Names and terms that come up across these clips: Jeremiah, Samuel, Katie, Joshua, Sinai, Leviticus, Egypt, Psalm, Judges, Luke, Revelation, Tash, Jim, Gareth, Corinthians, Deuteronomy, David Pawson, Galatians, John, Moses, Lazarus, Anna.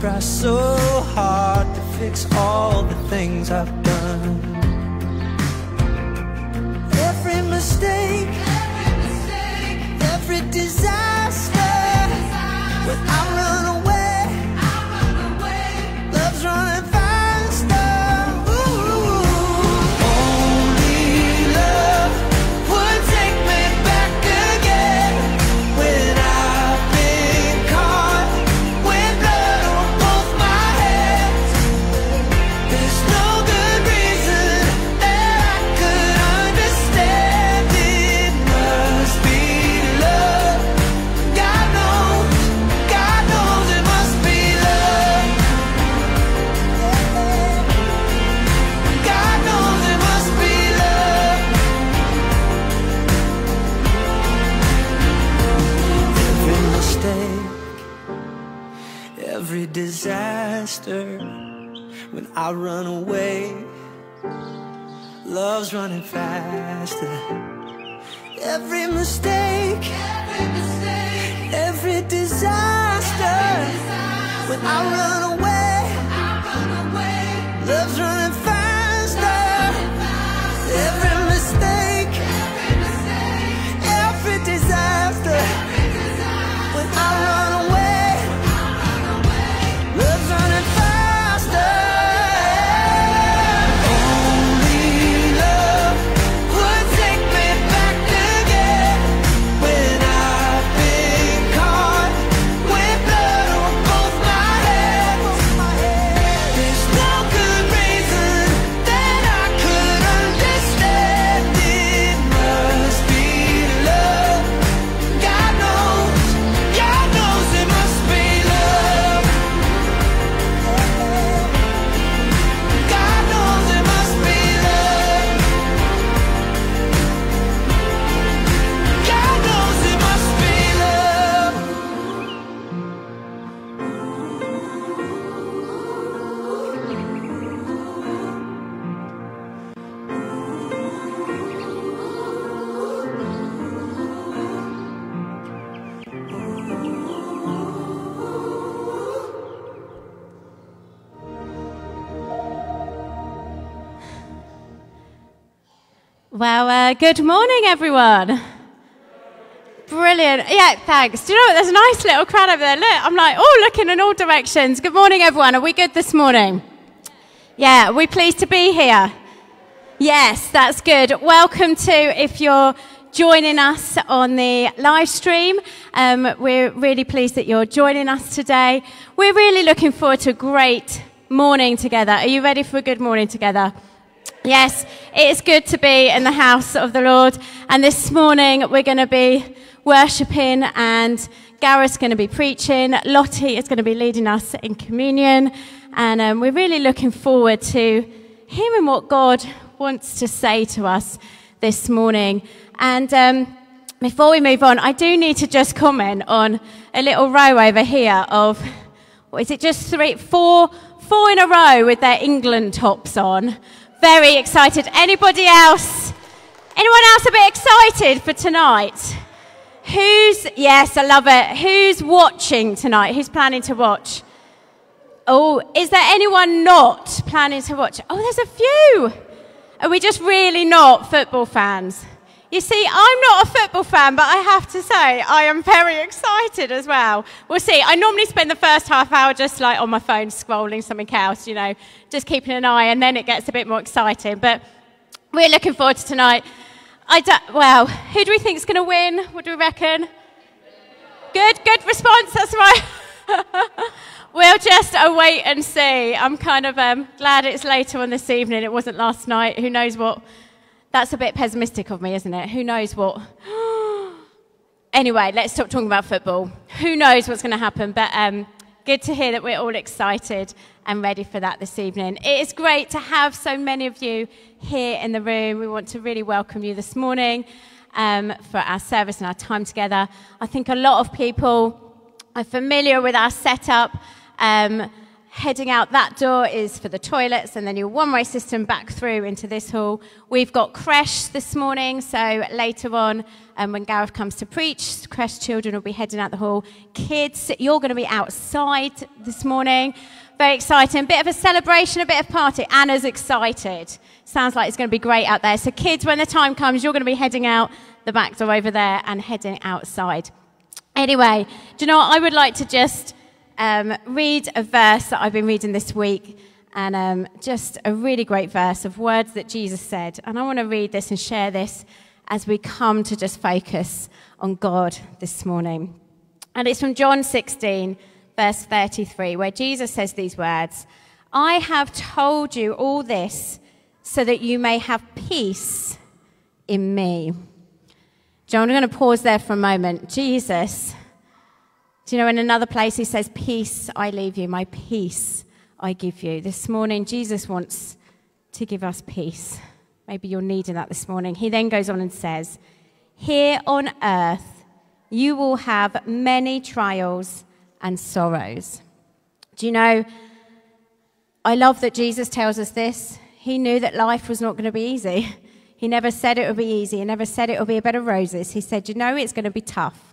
try so hard to fix all the things I've done. Every mistake, every mistake, every disaster, every disaster. When I run away, love's running fast. Every disaster, when I run away, love's running faster. Every mistake, every disaster, when I run away, love's running faster. Every mistake, every disaster, when I run away. Well, good morning, everyone. Brilliant. Yeah, thanks. Do you know what? There's a nice little crowd over there. Look, I'm like, oh, looking in all directions. Good morning, everyone. Are we good this morning? Yeah, are we pleased to be here? Yes, that's good. Welcome to, if you're joining us on the live stream. We're really pleased that you're joining us today. We're really looking forward to a great morning together. Are you ready for a good morning together? Yes, it's good to be in the house of the Lord, and this morning we're going to be worshipping, and Gareth's going to be preaching, Lottie is going to be leading us in communion, and we're really looking forward to hearing what God wants to say to us this morning. And before we move on, I do need to just comment on a little row over here of, what is it, just four in a row with their England tops on. Very excited. Anybody else? Anyone else a bit excited for tonight? Who's, yes, I love it. Who's watching tonight? Who's planning to watch? Oh, is there anyone not planning to watch? Oh, there's a few. Are we just really not football fans? You see, I'm not a football fan, but I have to say, I am very excited as well. We'll see. I normally spend the first half hour just like on my phone scrolling something else, you know, just keeping an eye, and then it gets a bit more exciting. But we're looking forward to tonight. Well, who do we think is going to win? What do we reckon? Good response. That's right. We'll just wait and see. I'm kind of glad it's later on this evening. It wasn't last night. Who knows what... That's a bit pessimistic of me, isn't it? Who knows what? Anyway, let's stop talking about football. Who knows what's going to happen? But good to hear that we're all excited and ready for that this evening. It is great to have so many of you here in the room. We want to really welcome you this morning for our service and our time together. I think a lot of people are familiar with our setup heading out that door is for the toilets, and then your one-way system back through into this hall. We've got creche this morning, so later on when Gareth comes to preach, creche children will be heading out the hall. Kids, you're going to be outside this morning. Very exciting. Bit of a celebration, a bit of party. Anna's excited. Sounds like it's going to be great out there. So kids, when the time comes, you're going to be heading out the back door over there and heading outside. Anyway, do you know what? I would like to just read a verse that I've been reading this week, and just a really great verse of words that Jesus said. And I want to read this and share this as we come to just focus on God this morning. And it's from John 16, verse 33, where Jesus says these words, "I have told you all this so that you may have peace in me." John, I'm going to pause there for a moment. Jesus, do you know, in another place he says, "Peace I leave you, my peace I give you." This morning, Jesus wants to give us peace. Maybe you're needing that this morning. He then goes on and says, "Here on earth, you will have many trials and sorrows." Do you know, I love that Jesus tells us this. He knew that life was not going to be easy. He never said it would be easy. He never said it would be a bed of roses. He said, you know, it's going to be tough.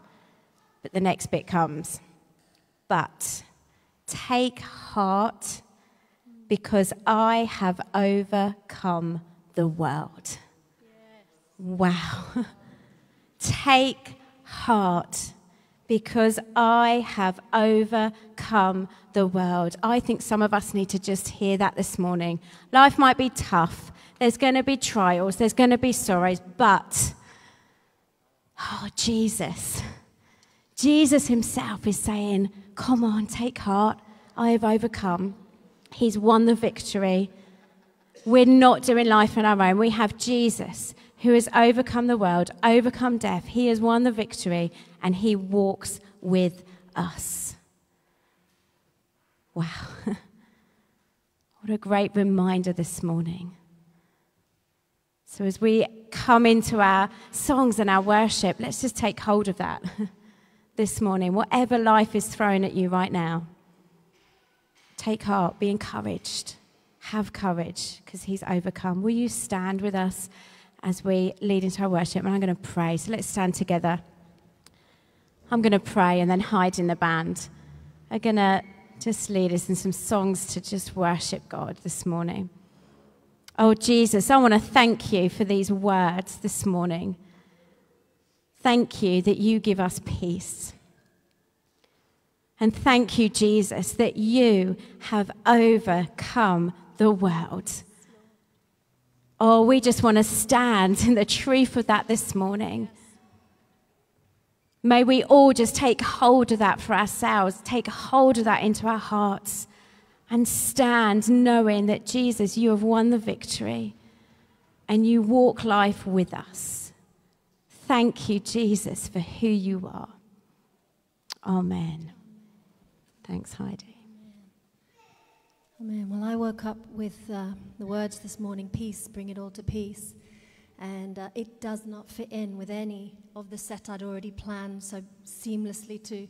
But the next bit comes. But take heart, because I have overcome the world. Yes. Wow. Take heart, because I have overcome the world. I think some of us need to just hear that this morning. Life might be tough. There's going to be trials. There's going to be sorrows. But, oh, Jesus himself is saying, come on, take heart. I have overcome. He's won the victory. We're not doing life on our own. We have Jesus who has overcome the world, overcome death. He has won the victory, and he walks with us. Wow. What a great reminder this morning. So as we come into our songs and our worship, let's just take hold of that. This morning, whatever life is thrown at you right now, take heart, be encouraged, have courage, because he's overcome. Will you stand with us as we lead into our worship? And I'm going to pray. So let's stand together. I'm going to pray, and then Heidi and the band are going to just lead us in some songs to just worship God this morning. Oh, Jesus, I want to thank you for these words this morning. Thank you that you give us peace. And thank you, Jesus, that you have overcome the world. Oh, we just want to stand in the truth of that this morning. May we all just take hold of that for ourselves, take hold of that into our hearts, and stand knowing that, Jesus, you have won the victory and you walk life with us. Thank you, Jesus, for who you are. Amen. Thanks, Heidi. Amen. Well, I woke up with the words this morning, peace, bring it all to peace. And it does not fit in with any of the set I'd already planned so seamlessly to.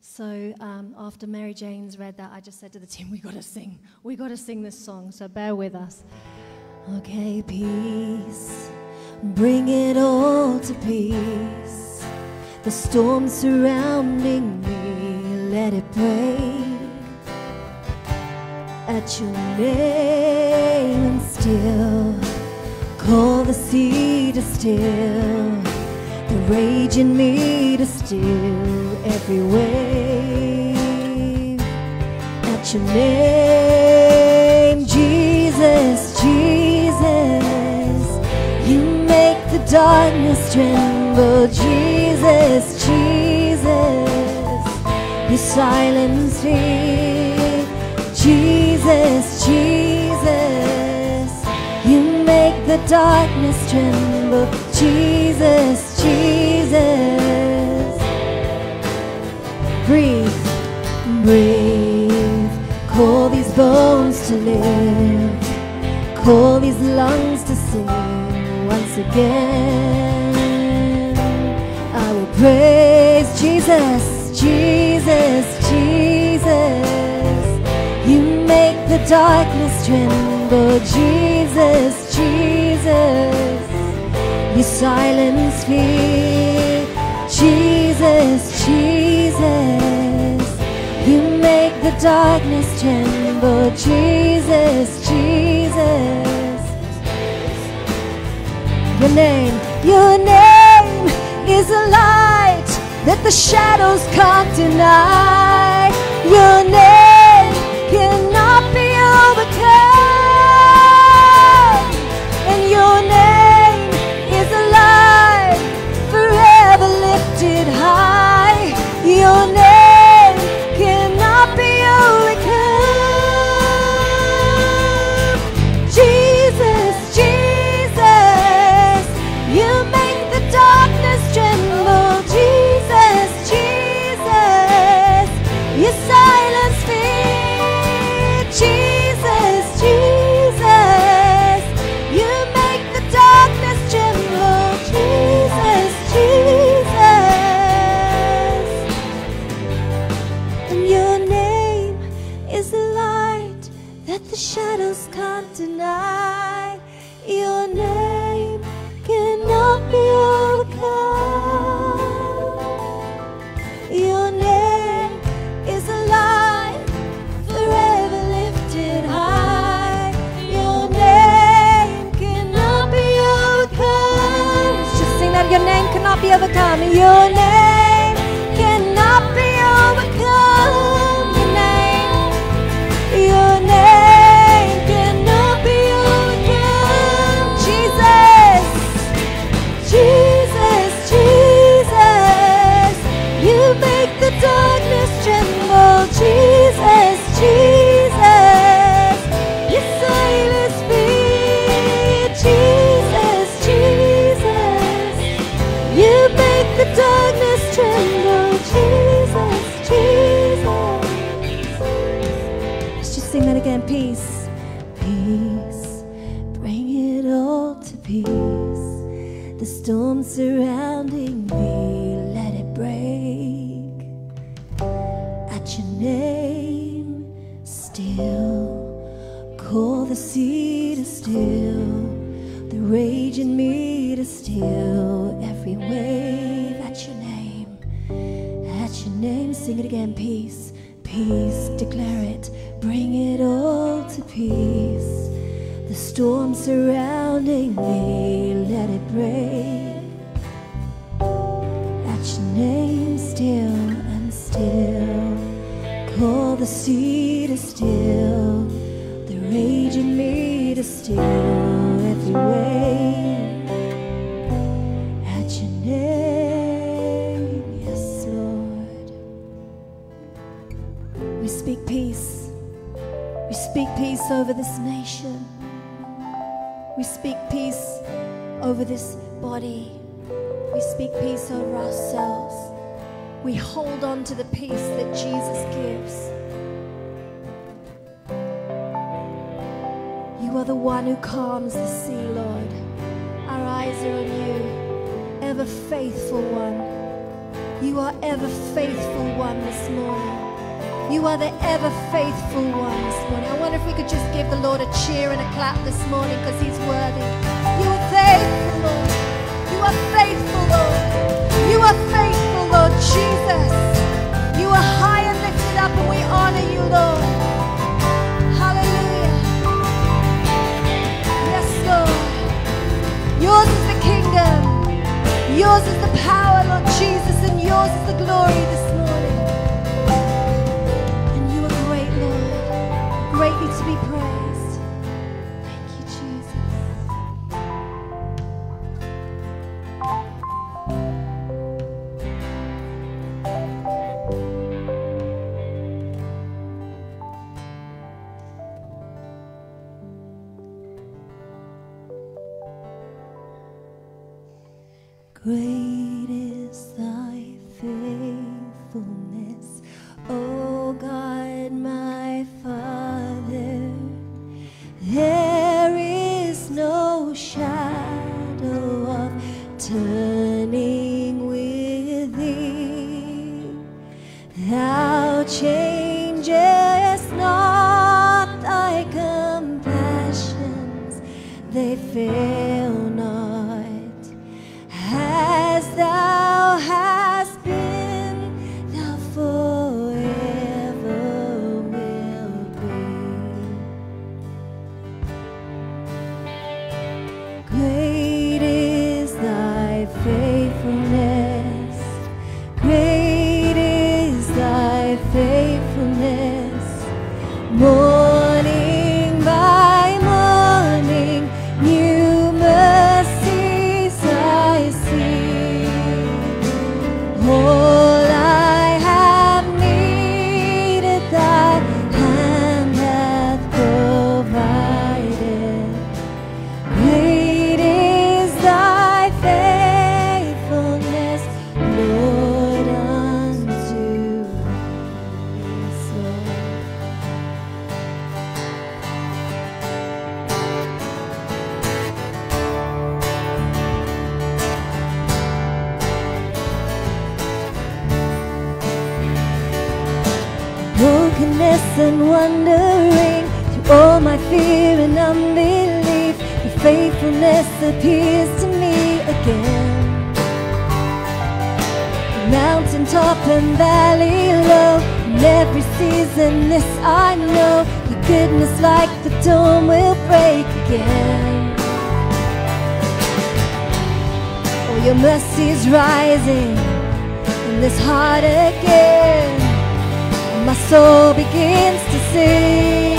So after Mary Jane's read that, I just said to the team, we got to sing this song. So bear with us. Okay, peace. Bring it all to peace. The storm surrounding me, let it break at your name, and still call the sea to still, the rage in me to still every wave at your name, Jesus, Jesus. The darkness tremble, Jesus, Jesus. You silence fear, Jesus, Jesus. You make the darkness tremble, Jesus, Jesus. Breathe, breathe. Call these bones to live. Call these lungs to sing. Once again, I will praise Jesus, Jesus, Jesus. You the darkness tremble. Jesus, Jesus, you silence fear. Jesus, Jesus, you make the darkness tremble. Jesus, Jesus, your name is a light that the shadows can't deny. Your name cannot be overcome, and your name is alive, forever lifted high. Your name cannot be overcome. Jesus, Jesus, you make the darkness tremble. Jesus, Jesus, you silence fear. Jesus, Jesus, you make the darkness tremble. Jesus, Jesus, and your name is the light that the shadows can't deny. Your name cannot be overcome. Your name is alive, forever lifted high. Your name cannot be overcome. Let's just sing that. Your name cannot be overcome. Your name cannot be overcome. Your name, your name cannot be overcome. Jesus, Jesus, Jesus, you make the darkness tremble. Jesus, Jesus, you silence fear. Jesus, Jesus, you make the darkness tremble. Jesus, Jesus. Let's just sing that again. Peace, peace, bring it all to peace. The storm surrounding me, let it break. At your name, still, call the sea to still, the rage in me to still, every wave at your name, at your name. Sing it again. Peace, peace, declare it, bring it all to peace. The storm surrounding me, let it break. At your name, still and still, call the sea to still, the rage in me to still, every wave. At your name, yes, Lord. We speak peace. We speak peace over this nation. We speak peace over this body. We speak peace over ourselves. We hold on to the peace that Jesus gives. You are the one who calms the sea, Lord. Our eyes are on you, ever faithful one. You are ever faithful one this morning. You are the ever faithful one this morning. I wonder if we could just give the Lord a cheer and a clap this morning, because he's worthy. You are faithful, Lord. You are faithful, Lord. You are faithful, Lord Jesus. You are high and lifted up, and we honor you, Lord. Hallelujah. Yes, Lord. Yours is the kingdom. Yours is the power, Lord Jesus, and yours is the glory this morning. And you are great, Lord, greatly to be praised. Great is thy faithfulness, O God, my Father. There is no shadow of turning with thee. Thou changest not thy lost and wandering, through all my fear and unbelief, your faithfulness appears to me again. Mountain top and valley low, in every season this I know, your goodness like the dawn will break again. Oh, your mercy's rising in this heart again. My soul begins to sing.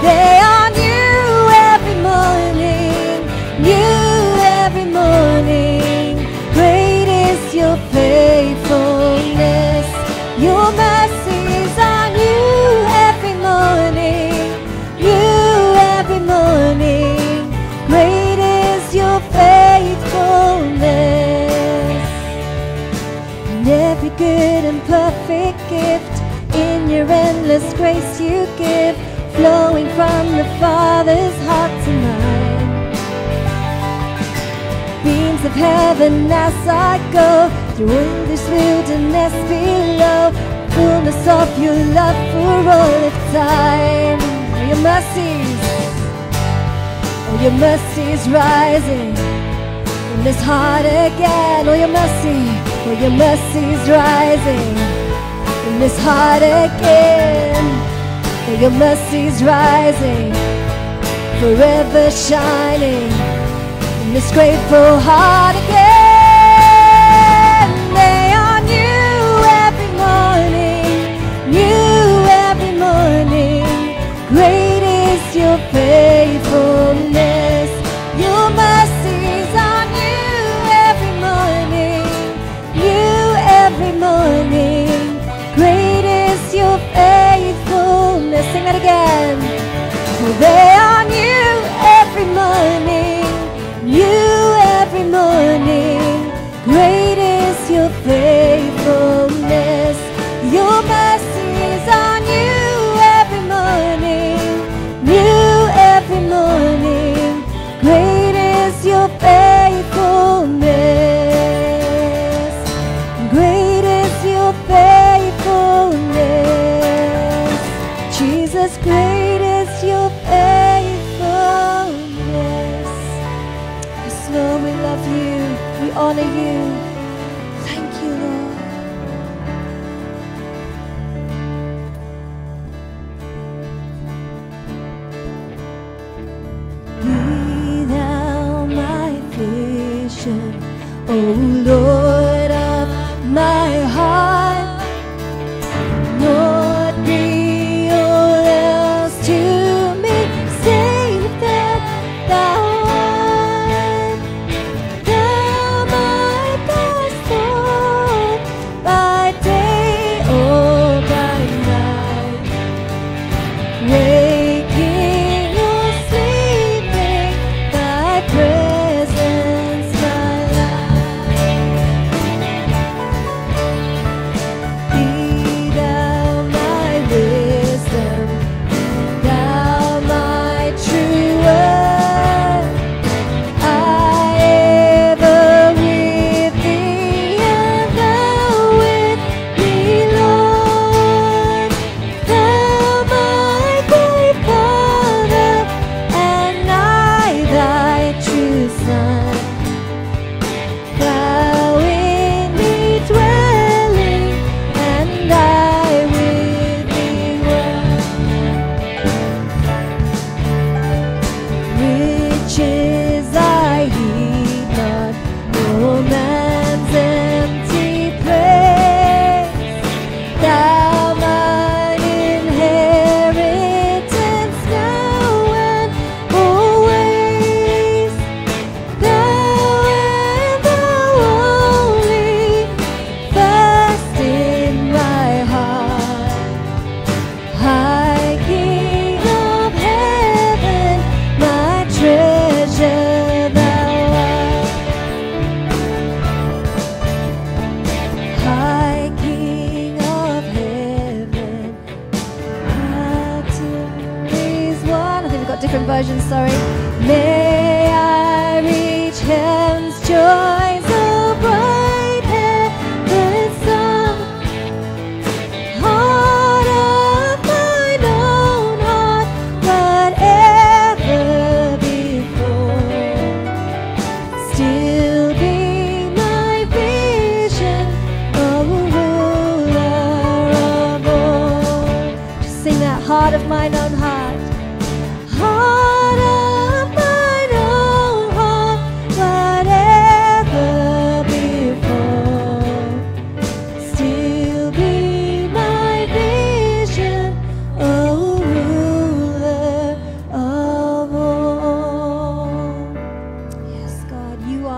They are new every morning, new every morning. Great is your faithfulness. Your mercies are new every morning, new every morning. Great is your faithfulness. And every good and perfect gift, in your endless grace you give, flowing from the Father's heart to mine. Beams of heaven as I go, through all this wilderness below, fullness of your love for all of time. Oh your mercies rising in this heart again. Oh your mercies rising in this heart again. For your mercy's rising, forever shining in this grateful heart again. They are new every morning, new every morning. Great is your faithfulness. Your mercies are new every morning, new every morning. Faithfulness, sing it again. For they are new every morning, new every morning. Great is your faithfulness. Your mercies are new every morning, new every morning. Great is your faithfulness. Great is your faithfulness. Great is your faithfulness. Yes, Lord, we love you. We honor you. Thank you, Lord. Be thou my vision, O Lord of my heart. Lord, be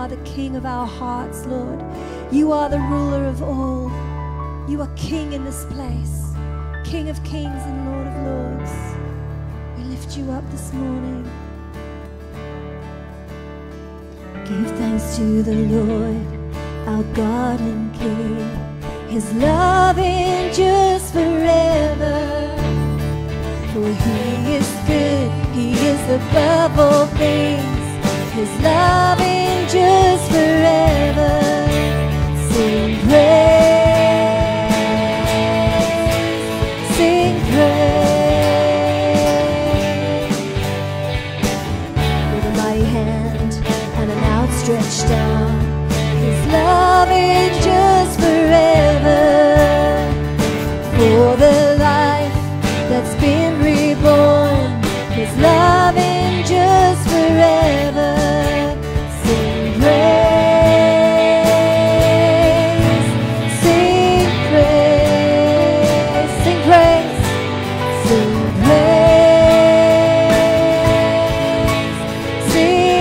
are the King of our hearts, Lord. You are the ruler of all. You are King in this place, King of kings and Lord of lords. We lift you up this morning. Give thanks to the Lord, our God and King. His love endures forever. For He is good, He is above all things. His love endures forever. Sing praise. Stretched down, His love endures forever. For the life that's been reborn, His love endures forever. Sing praise, sing praise, sing praise, sing praise, sing praise.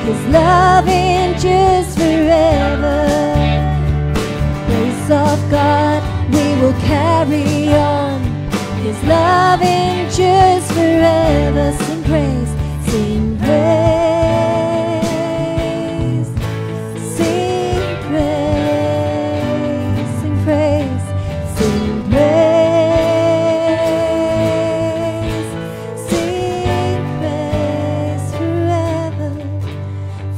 His love endures forever. Praise of God, we will carry on. His love endures forever. Sing praise, sing praise, sing praise, sing praise, sing praise, sing praise forever.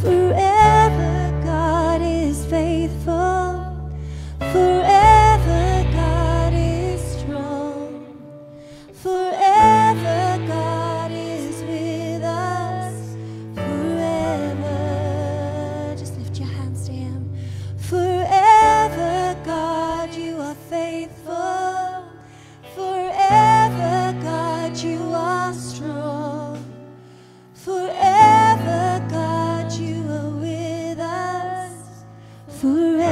Forever God is faithful, forever God is strong, forever God is with us, forever. Just lift your hands to Him. Forever God, you are faithful, forever God, you are strong, forever God, you are with us, forever.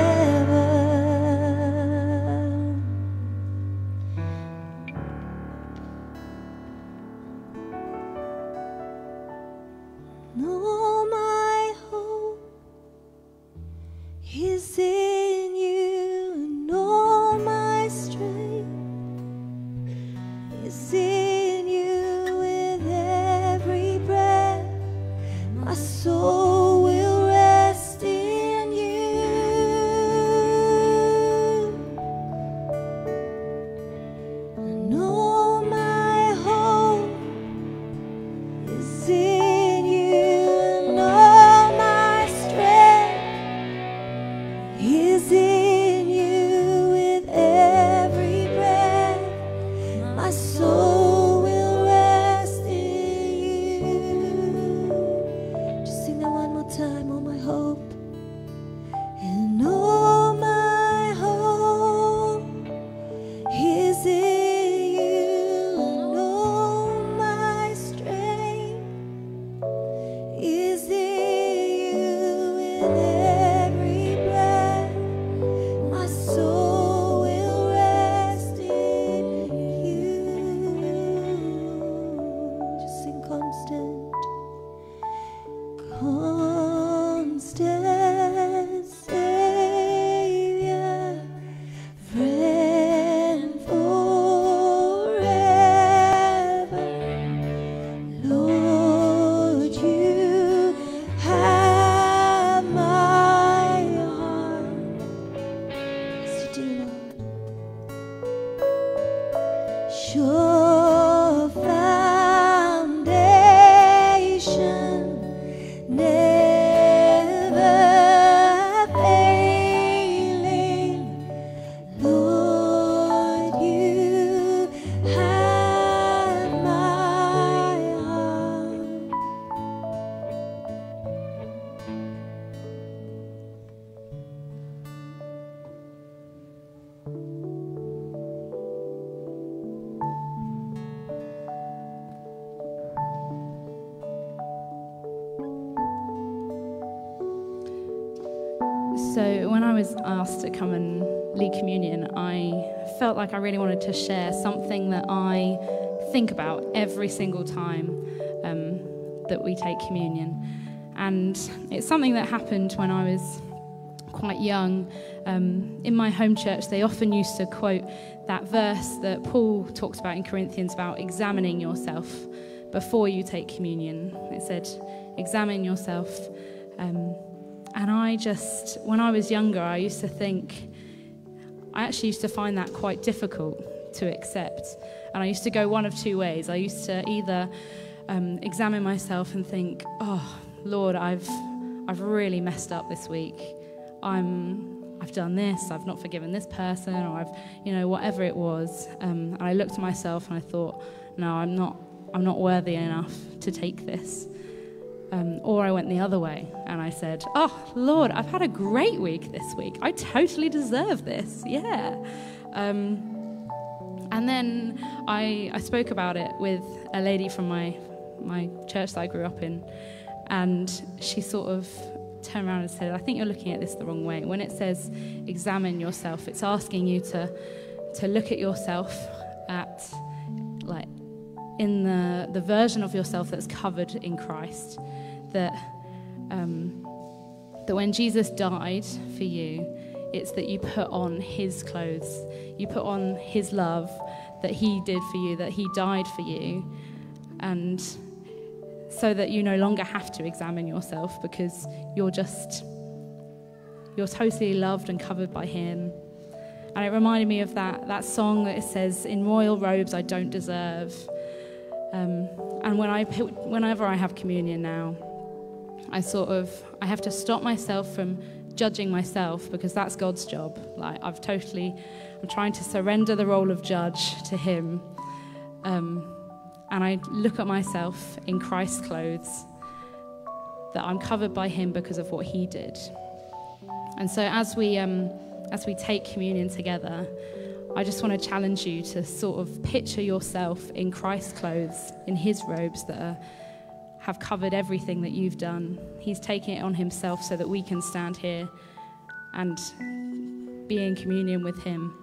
All my hope is in you, and all my strength is in you. With every breath, my soul will rest in you. And all my hope is in you, and all my strength is in you. With every breath, my soul will rest in you. Just sing that one more time. All my hope, and all my hope is in you, and all my strength is in you. With every breath, my soul will rest in you. Just sing constant, constant Savior, friend forever. Lord, you have my heart. Yes, you do, Lord. Sure foundation, never fail. was asked to come and lead communion, I felt like I really wanted to share something that I think about every single time that we take communion. And it's something that happened when I was quite young. In my home church, they often used to quote that verse that Paul talks about in Corinthians about examining yourself before you take communion. It said, examine yourself. And I just, when I was younger, I used to think, I actually used to find that quite difficult to accept. And I used to go one of two ways. I used to either examine myself and think, oh, Lord, I've really messed up this week. I've done this, I've not forgiven this person, or I've, you know, whatever it was. And I looked at myself and I thought, no, I'm not worthy enough to take this. Or I went the other way and I said, oh, Lord, I've had a great week this week. I totally deserve this, yeah. And then I spoke about it with a lady from my church that I grew up in, and she sort of turned around and said, I think you're looking at this the wrong way. When it says examine yourself, it's asking you to look at yourself at, like, in the version of yourself that's covered in Christ, that when Jesus died for you, it's that you put on his clothes, you put on his love that he did for you, that he died for you, and so that you no longer have to examine yourself, because you're totally loved and covered by him. And it reminded me of that song that it says, in royal robes I don't deserve. And whenever I have communion now, I have to stop myself from judging myself, because that's God's job. Like, I'm trying to surrender the role of judge to him. And I look at myself in Christ's clothes, that I'm covered by him because of what he did. And so as we take communion together, I just want to challenge you to sort of picture yourself in Christ's clothes, in his robes that have covered everything that you've done. He's taken it on himself so that we can stand here and be in communion with him.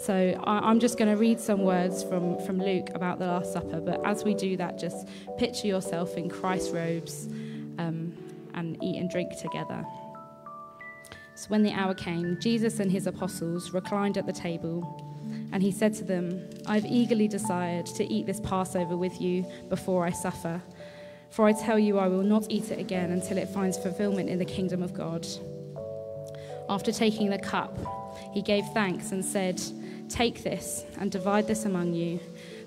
So I'm just going to read some words from Luke about the Last Supper, but as we do that, just picture yourself in Christ's robes and eat and drink together. So when the hour came, Jesus and his apostles reclined at the table, and he said to them, I've eagerly desired to eat this Passover with you before I suffer, for I tell you I will not eat it again until it finds fulfillment in the kingdom of God. After taking the cup, he gave thanks and said, Take this and divide this among you,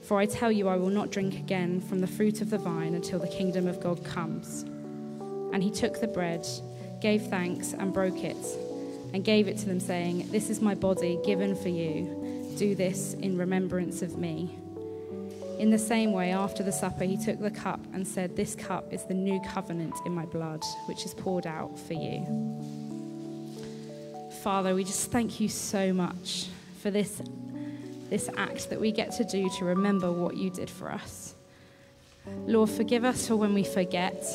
for I tell you I will not drink again from the fruit of the vine until the kingdom of God comes. And he took the bread, gave thanks and broke it, and gave it to them, saying, This is my body given for you. Do this in remembrance of me. In the same way, after the supper, he took the cup and said, This cup is the new covenant in my blood, which is poured out for you. Father, we just thank you so much for this act that we get to do to remember what you did for us. Lord, forgive us for when we forget.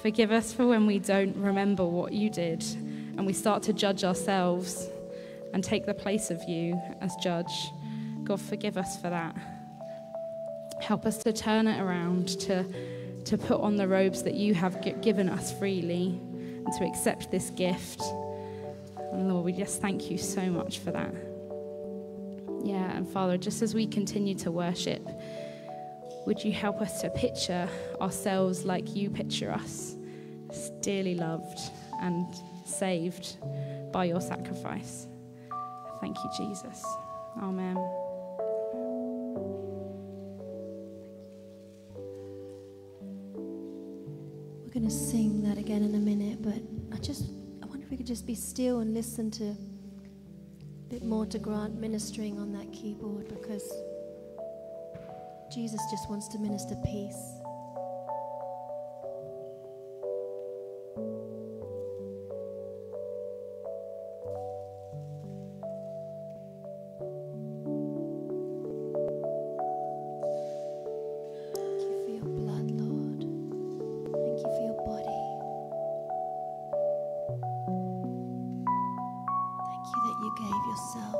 Forgive us for when we don't remember what you did and we start to judge ourselves and take the place of you as judge. God, forgive us for that. Help us to turn it around, to put on the robes that you have given us freely and to accept this gift. And Lord, we just thank you so much for that. Yeah, and Father, just as we continue to worship, would you help us to picture ourselves like you picture us, dearly loved and saved by your sacrifice. Thank you, Jesus. Amen. We're going to sing that again in a minute, but I wonder if we could just be still and listen to a bit more to Grant ministering on that keyboard, because Jesus just wants to minister peace. Thank you for your blood, Lord. Thank you for your body. yourself.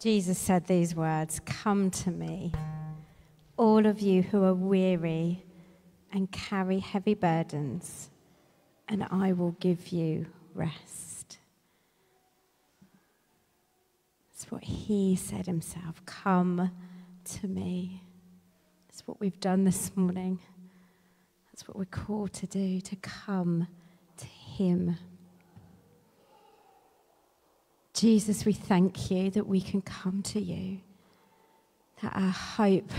Jesus said these words, "Come to me, all of you who are weary and carry heavy burdens, and I will give you rest." That's what he said himself, "Come to me." That's what we've done this morning. That's what we're called to do, to come to him. Jesus, we thank you that we can come to you, that our hope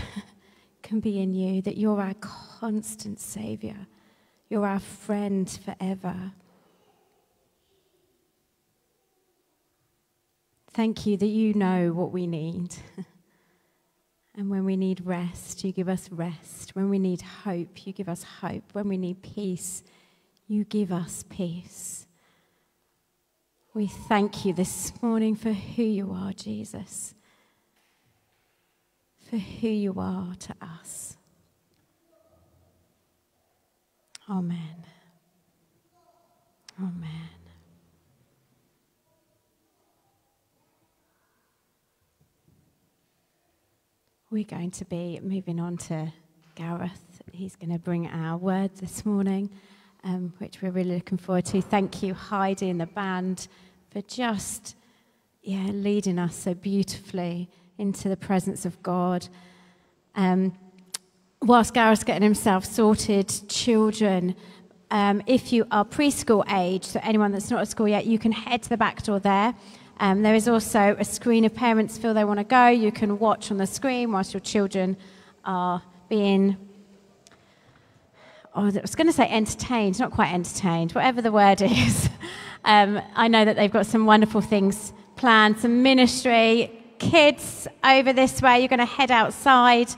can be in you, that you're our constant Saviour, you're our friend forever. Thank you that you know what we need. And when we need rest, you give us rest. When we need hope, you give us hope. When we need peace, you give us peace. We thank you this morning for who you are, Jesus, for who you are to us. Amen. Amen. We're going to be moving on to Gareth. He's going to bring our word this morning, which we're really looking forward to. Thank you, Heidi and the band, for just leading us so beautifully into the presence of God. Whilst Gareth's getting himself sorted, children If you are preschool age, so anyone that's not at school yet, you can head to the back door there. There is also a screen if parents feel they want to go. You can watch on the screen whilst your children are being, oh, I was going to say entertained, not quite entertained, whatever the word is. I know that they've got some wonderful things planned, some ministry. Kids, over this way, you're going to head outside.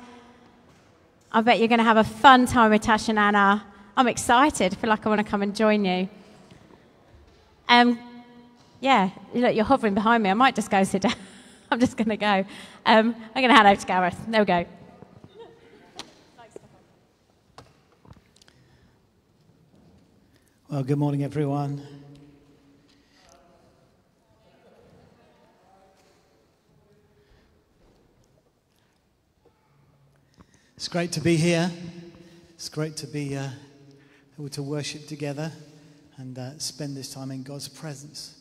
I bet you're going to have a fun time with Tash and Anna. I'm excited. I feel like I want to come and join you. Yeah, look, you're hovering behind me. I might just go sit down. I'm just going to go. I'm going to hand over to Gareth. There we go. Well, good morning, everyone. It's great to be here. It's great to be able to worship together and spend this time in God's presence.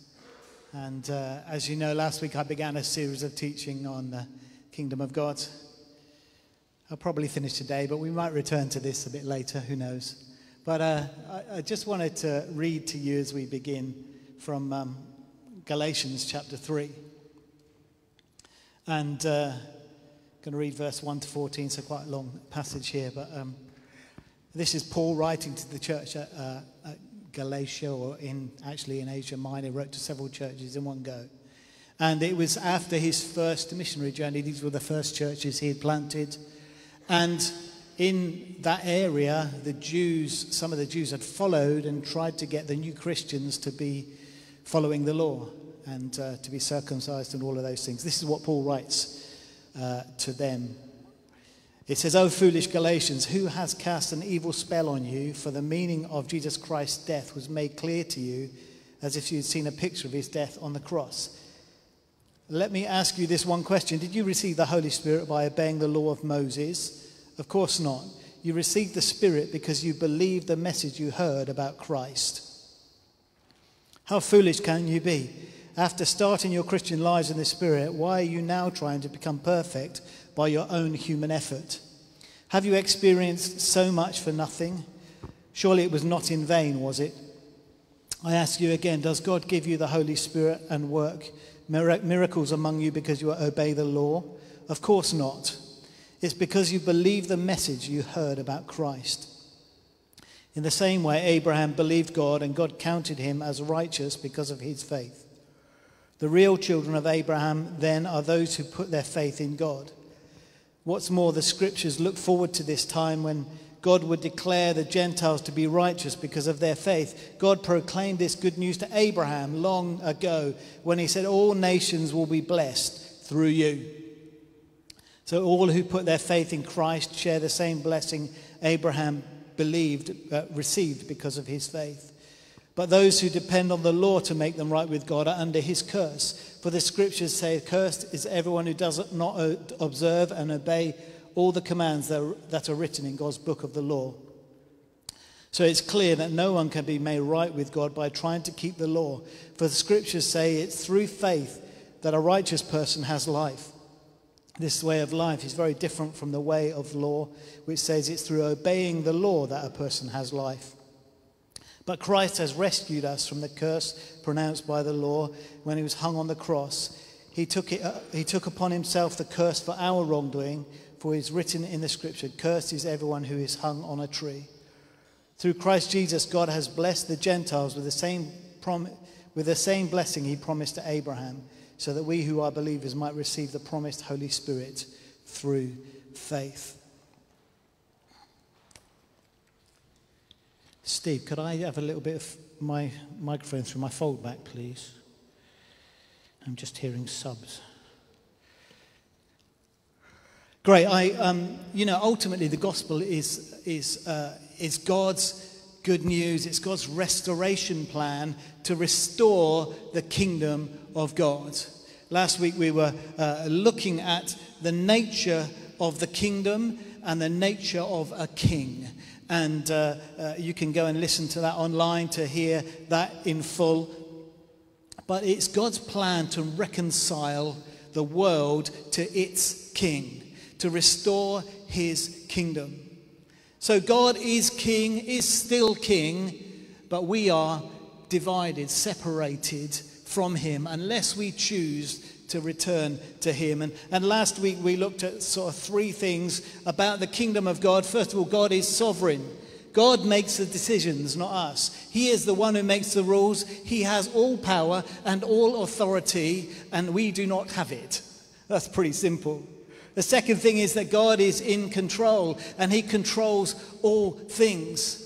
And as you know, last week I began a series of teaching on the kingdom of God. I'll probably finish today, but we might return to this a bit later, who knows. But I just wanted to read to you as we begin from Galatians chapter 3. And I'm going to read verse 1 to 14, so quite a long passage here. But this is Paul writing to the church at Galatia, or actually in Asia Minor. He wrote to several churches in one go. And it was after his first missionary journey. These were the first churches he had planted. And in that area, the Jews, some of the Jews had followed and tried to get the new Christians to be following the law and to be circumcised and all of those things. This is what Paul writes to them. It says, "O foolish Galatians, who has cast an evil spell on you? For the meaning of Jesus Christ's death was made clear to you, as if you had seen a picture of his death on the cross. Let me ask you this one question. Did you receive the Holy Spirit by obeying the law of Moses? Of course not. You received the Spirit because you believed the message you heard about Christ. How foolish can you be? After starting your Christian lives in the Spirit, why are you now trying to become perfect by your own human effort? Have you experienced so much for nothing? Surely it was not in vain, was it? I ask you again, does God give you the Holy Spirit and work miracles among you because you obey the law? Of course not. It's because you believe the message you heard about Christ. In the same way, Abraham believed God, and God counted him as righteous because of his faith. The real children of Abraham, then, are those who put their faith in God. What's more, the scriptures look forward to this time when God would declare the Gentiles to be righteous because of their faith. God proclaimed this good news to Abraham long ago when he said, all nations will be blessed through you. So all who put their faith in Christ share the same blessing Abraham received because of his faith. But those who depend on the law to make them right with God are under his curse. For the scriptures say, cursed is everyone who does not observe and obey all the commands that are written in God's book of the law. So it's clear that no one can be made right with God by trying to keep the law. For the scriptures say it's through faith that a righteous person has life. This way of life is very different from the way of law, which says it's through obeying the law that a person has life. But Christ has rescued us from the curse pronounced by the law when he was hung on the cross. He took upon himself the curse for our wrongdoing, for it is written in the scripture, cursed is everyone who is hung on a tree. Through Christ Jesus, God has blessed the Gentiles with the same blessing he promised to Abraham, so that we who are believers might receive the promised Holy Spirit through faith." Steve, could I have a little bit of my microphone through my fold back, please? I'm just hearing subs. Great. Ultimately the gospel is God's good news. It's God's restoration plan to restore the kingdom of God. Last week we were looking at the nature of the kingdom and the nature of a king. And you can go and listen to that online to hear that in full. But it's God's plan to reconcile the world to its king, to restore his kingdom. So God is king, is still king, but we are divided, separated from him unless we choose to return to him. And last week we looked at sort of three things about the kingdom of God. First of all, God is sovereign. God makes the decisions, not us. He is the one who makes the rules. He has all power and all authority, and we do not have it. That's pretty simple. The second thing is that God is in control, and he controls all things.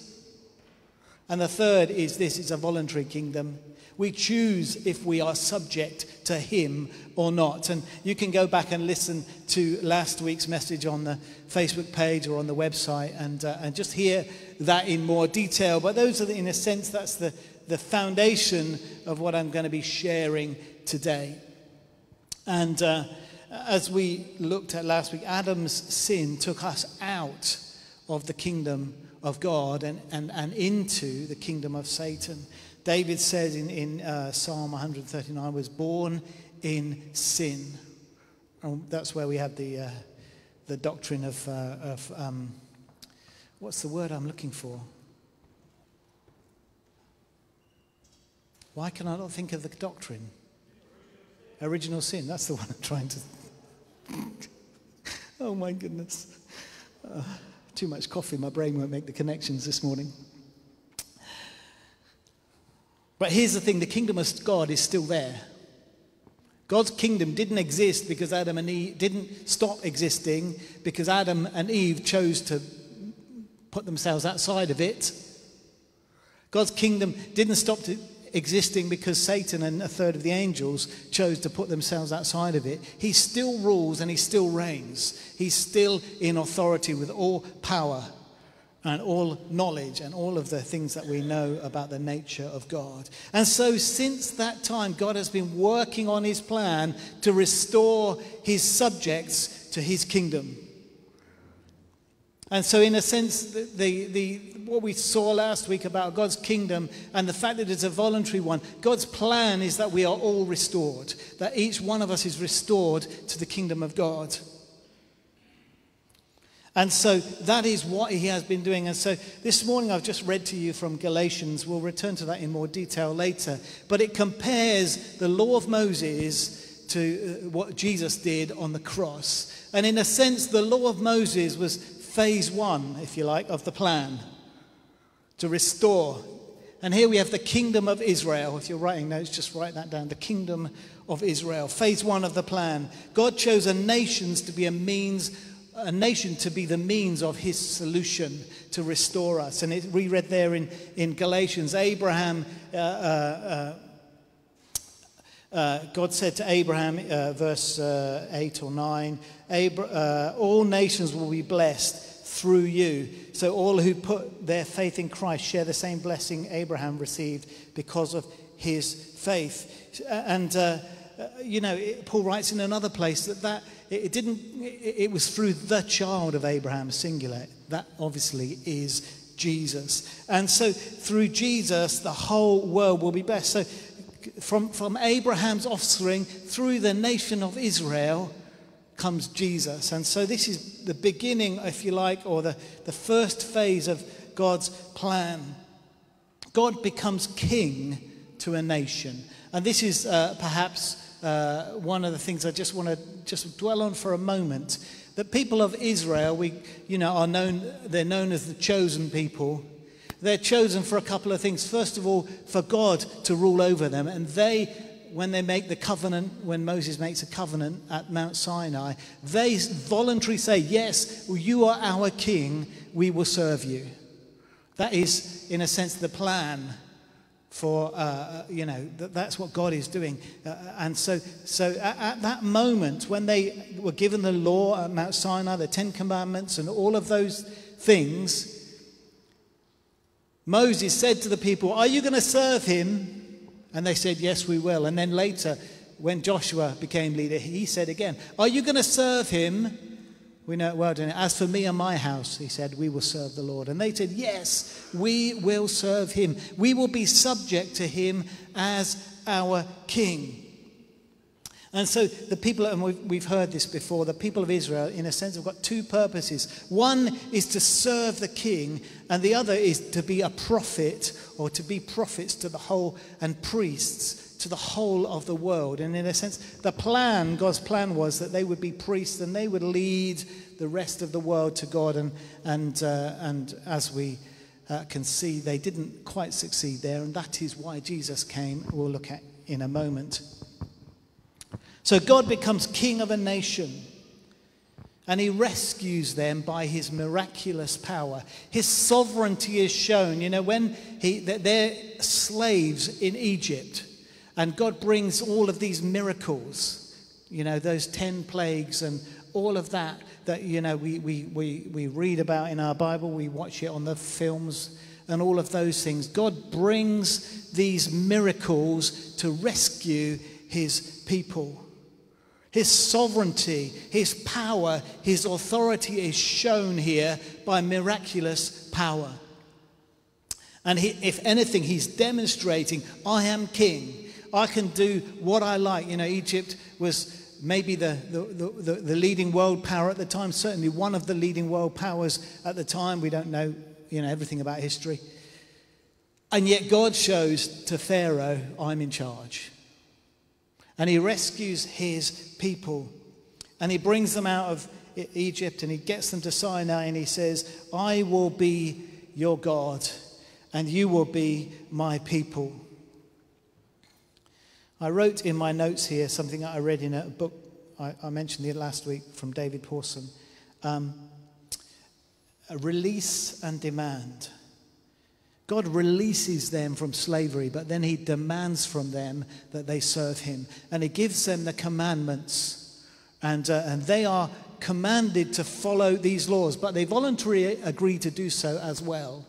And the third is this: it's a voluntary kingdom. We choose if we are subject to him or not. And you can go back and listen to last week's message on the Facebook page or on the website and just hear that in more detail. But those are, in a sense, that's the foundation of what I'm going to be sharing today. And as we looked at last week, Adam's sin took us out of the kingdom of God and into the kingdom of Satan. David says in Psalm 139, was born in sin. And that's where we have the doctrine of what's the word I'm looking for? Why can I not think of the doctrine? Original sin. That's the one I'm trying to... Oh, my goodness. Too much coffee. My brain won't make the connections this morning. But here's the thing, the kingdom of God is still there. God's kingdom didn't exist because Adam and Eve didn't stop existing because Adam and Eve chose to put themselves outside of it. God's kingdom didn't stop existing because Satan and a third of the angels chose to put themselves outside of it. He still rules and he still reigns. He's still in authority with all power and all knowledge and all of the things that we know about the nature of God. And so since that time, God has been working on his plan to restore his subjects to his kingdom. And so in a sense, what we saw last week about God's kingdom and the fact that it's a voluntary one, God's plan is that we are all restored, that each one of us is restored to the kingdom of God. And so that is what he has been doing. And so this morning I've just read to you from Galatians. We'll return to that in more detail later. But it compares the law of Moses to what Jesus did on the cross. And in a sense, the law of Moses was phase 1, if you like, of the plan to restore. And here we have the kingdom of Israel. If you're writing notes, just write that down. The kingdom of Israel. Phase 1 of the plan. God chose a nation to be the means of his solution to restore us. And we read there in Galatians, Abraham, God said to Abraham, verse 8 or 9, all nations will be blessed through you. So all who put their faith in Christ share the same blessing Abraham received because of his faith. And, Paul writes in another place that it was through the child of Abraham, singular. That obviously is Jesus. And so through Jesus, the whole world will be blessed. So from Abraham's offspring, through the nation of Israel, comes Jesus. And so this is the beginning, if you like, or the first phase of God's plan. God becomes king to a nation. And this is perhaps one of the things I just want to dwell on for a moment. The people of Israel, they're known as the chosen people. They're chosen for a couple of things. First of all, for God to rule over them. And when Moses makes a covenant at Mount Sinai, they voluntarily say, yes, you are our king, we will serve you. That is, in a sense, the plan for, that's what God is doing. And so at that moment, when they were given the law at Mount Sinai, the 10 commandments and all of those things, Moses said to the people, are you going to serve him? And they said, yes, we will. And then later, when Joshua became leader, he said again, are you going to serve him? We know it well, don't we? As for me and my house, he said, we will serve the Lord. And they said, yes, we will serve him. We will be subject to him as our king. And so the people, and we've heard this before, the people of Israel, in a sense, have got two purposes. One is to serve the king, and the other is to be a prophet, or to be prophets to the whole, and priests to the whole of the world. And in a sense, the plan, God's plan, was that they would be priests and they would lead the rest of the world to God. And as we can see, they didn't quite succeed there, and that is why Jesus came. We'll look at in a moment. So God becomes king of a nation, and he rescues them by his miraculous power. His sovereignty is shown. You know, when they're slaves in Egypt, and God brings all of these miracles, you know, those 10 plagues and all of that, you know, we read about in our Bible, we watch it on the films and all of those things. God brings these miracles to rescue his people. His sovereignty, his power, his authority is shown here by miraculous power. And if anything, he's demonstrating, I am king. I can do what I like. You know, Egypt was maybe the leading world power at the time, certainly one of the leading world powers at the time. We don't know, you know, everything about history. And yet God shows to Pharaoh, I'm in charge. And he rescues his people. And he brings them out of Egypt, and he gets them to Sinai, and he says, I will be your God, and you will be my people. I wrote in my notes here something I read in a book, I mentioned it last week, from David Pawson. Release and demand. God releases them from slavery, but then he demands from them that they serve him. And he gives them the commandments. And they are commanded to follow these laws, but they voluntarily agree to do so as well.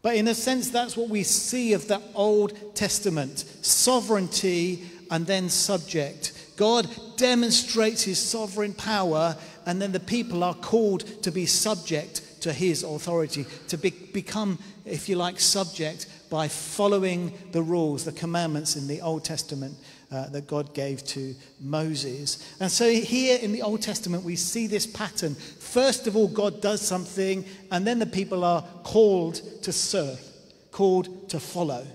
But in a sense, that's what we see of the Old Testament. Sovereignty and then subject. God demonstrates his sovereign power, and then the people are called to be subject to his authority, to become, if you like, subject by following the rules, the commandments in the Old Testament that God gave to Moses. And so here in the Old Testament, we see this pattern. First of all, God does something, and then the people are called to serve, called to follow,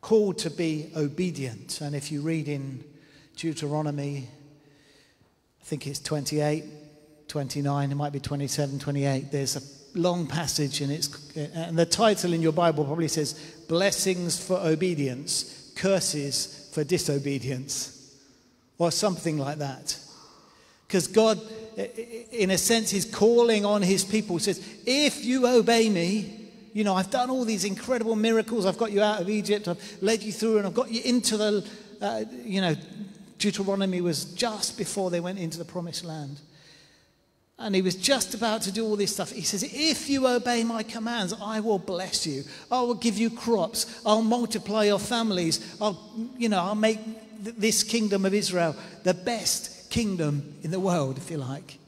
called to be obedient. And if you read in Deuteronomy, I think it's 28, 29, it might be 27, 28, there's a long passage, and the title in your Bible probably says, blessings for obedience, curses for disobedience, or something like that. Because God, in a sense, is calling on his people. He says, if you obey me, you know, I've done all these incredible miracles. I've got you out of Egypt. I've led you through, and I've got you into the, you know, Deuteronomy was just before they went into the promised land. And he was just about to do all this stuff. He says, if you obey my commands, I will bless you. I will give you crops. I'll multiply your families. I'll make this kingdom of Israel the best kingdom in the world, if you like.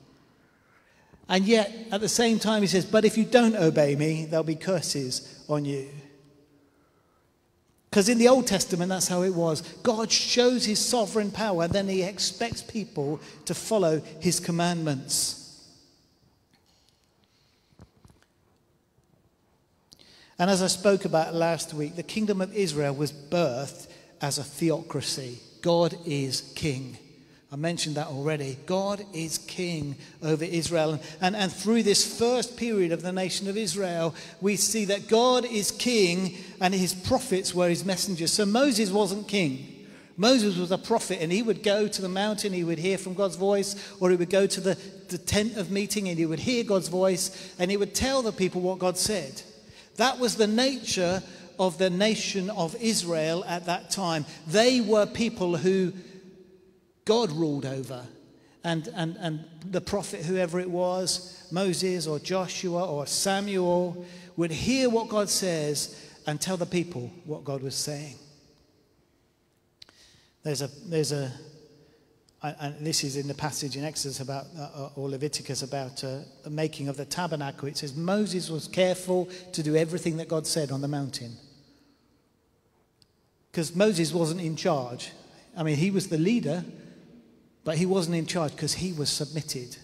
And yet, at the same time, he says, but if you don't obey me, there'll be curses on you. Because in the Old Testament, that's how it was. God shows his sovereign power, and then he expects people to follow his commandments. And as I spoke about last week, the kingdom of Israel was birthed as a theocracy. God is king. I mentioned that already. God is king over Israel. And through this first period of the nation of Israel, we see that God is king, and his prophets were his messengers. So Moses wasn't king. Moses was a prophet, and he would go to the mountain, he would hear from God's voice, or he would go to the tent of meeting, and he would hear God's voice, and he would tell the people what God said. That was the nature of the nation of Israel at that time. They were people who God ruled over. And the prophet, whoever it was, Moses or Joshua or Samuel, would hear what God says and tell the people what God was saying. And this is in the passage in Exodus about, or Leviticus, about the making of the tabernacle. It says Moses was careful to do everything that God said on the mountain. because Moses wasn't in charge. I mean, he was the leader, but he wasn't in charge because he was submitted.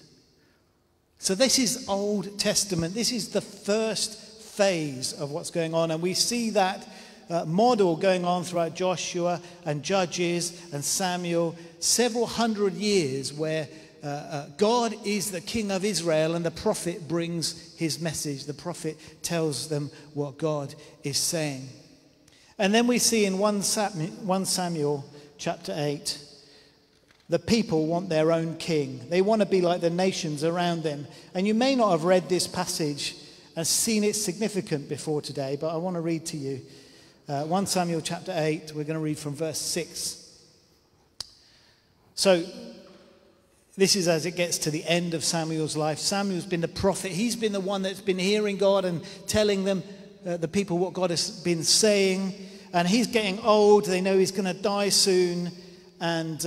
So this is Old Testament. This is the first phase of what's going on. And we see that model going on throughout Joshua and Judges and Samuel, several hundred years where God is the king of Israel and the prophet brings his message. The prophet tells them what God is saying. And then we see in 1 Samuel chapter 8, the people want their own king. They want to be like the nations around them. And you may not have read this passage and seen it significant before today, but I want to read to you. 1 Samuel chapter 8, we're going to read from verse 6. So this is as it gets to the end of Samuel's life. Samuel's been the prophet. He's been the one that's been hearing God and telling them, the people, what God has been saying. And he's getting old. They know he's going to die soon. And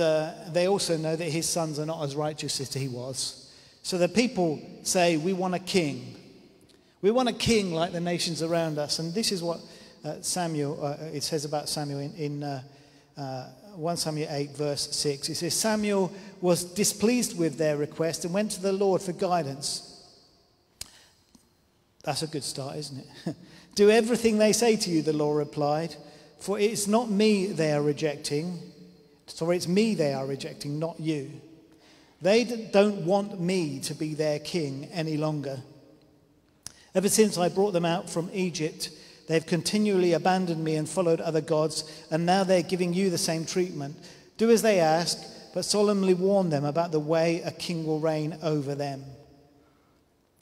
they also know that his sons are not as righteous as he was. So the people say, we want a king. We want a king like the nations around us. And this is what Samuel, it says about Samuel in 1 Samuel 8 verse 6. It says, Samuel was displeased with their request and went to the Lord for guidance. That's a good start, isn't it? Do everything they say to you, the Lord replied, for it's not me they are rejecting. For it's me they are rejecting, not you. They don't want me to be their king any longer. Ever since I brought them out from Egypt, they've continually abandoned me and followed other gods, and now they're giving you the same treatment. Do as they ask, but solemnly warn them about the way a king will reign over them.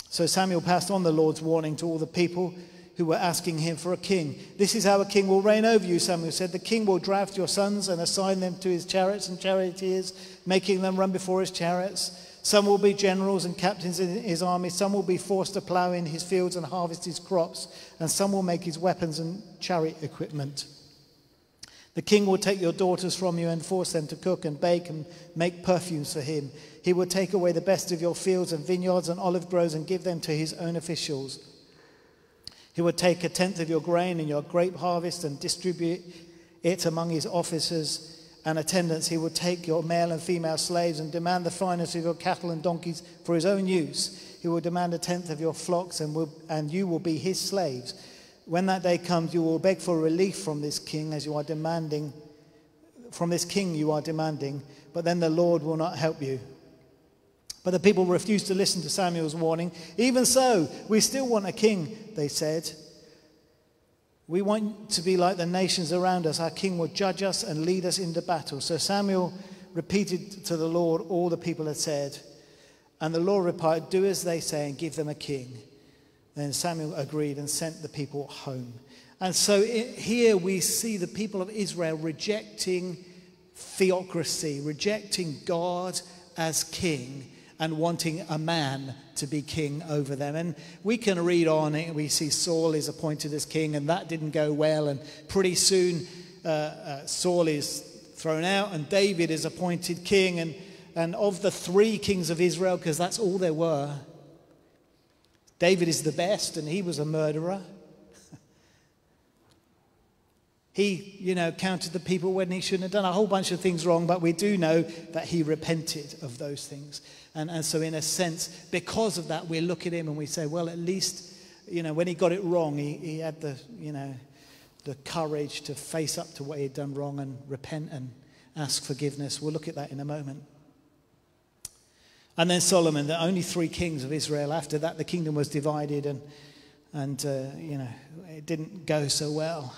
So Samuel passed on the Lord's warning to all the people who were asking him for a king. This is how a king will reign over you, Samuel said. The king will draft your sons and assign them to his chariots and charioteers, making them run before his chariots. Some will be generals and captains in his army. Some will be forced to plow in his fields and harvest his crops. And some will make his weapons and chariot equipment. The king will take your daughters from you and force them to cook and bake and make perfumes for him. He will take away the best of your fields and vineyards and olive groves and give them to his own officials. He will take a tenth of your grain and your grape harvest and distribute it among his officers and attendants. He will take your male and female slaves and demand the finest of your cattle and donkeys for his own use. He will demand a tenth of your flocks and you will be his slaves. When that day comes, you will beg for relief from this king as you are demanding. From this king you are demanding, but then the Lord will not help you. But the people refused to listen to Samuel's warning. Even so, we still want a king, they said. We want to be like the nations around us. Our king will judge us and lead us into battle. So Samuel repeated to the Lord all the people had said. And the Lord replied, do as they say and give them a king. Then Samuel agreed and sent the people home. And so here we see the people of Israel rejecting theocracy, rejecting God as king and wanting a man to be king over them. And we can read on it. We see Saul is appointed as king, and that didn't go well. And pretty soon Saul is thrown out, and David is appointed king. And of the three kings of Israel, because that's all there were, David is the best, and he was a murderer. He, you know, counted the people when he shouldn't have done a whole bunch of things wrong, but we do know that he repented of those things. And so in a sense, because of that, we look at him and we say, well, at least, you know, when he got it wrong, he had the, you know, the courage to face up to what he had done wrong and repent and ask forgiveness. We'll look at that in a moment. And then Solomon, the only three kings of Israel. After that, the kingdom was divided and you know, it didn't go so well.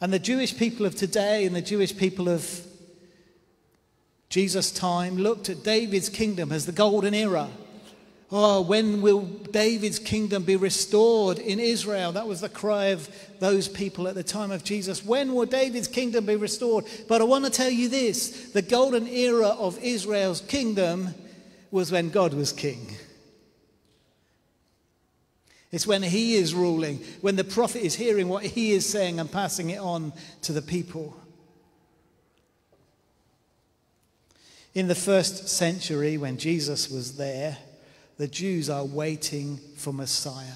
And the Jewish people of today and the Jewish people of Jesus' time looked at David's kingdom as the golden era. Oh, when will David's kingdom be restored in Israel? That was the cry of those people at the time of Jesus. When will David's kingdom be restored? But I want to tell you this. The golden era of Israel's kingdom was when God was king. It's when he is ruling, when the prophet is hearing what he is saying and passing it on to the people. In the first century, when Jesus was there, the Jews are waiting for Messiah.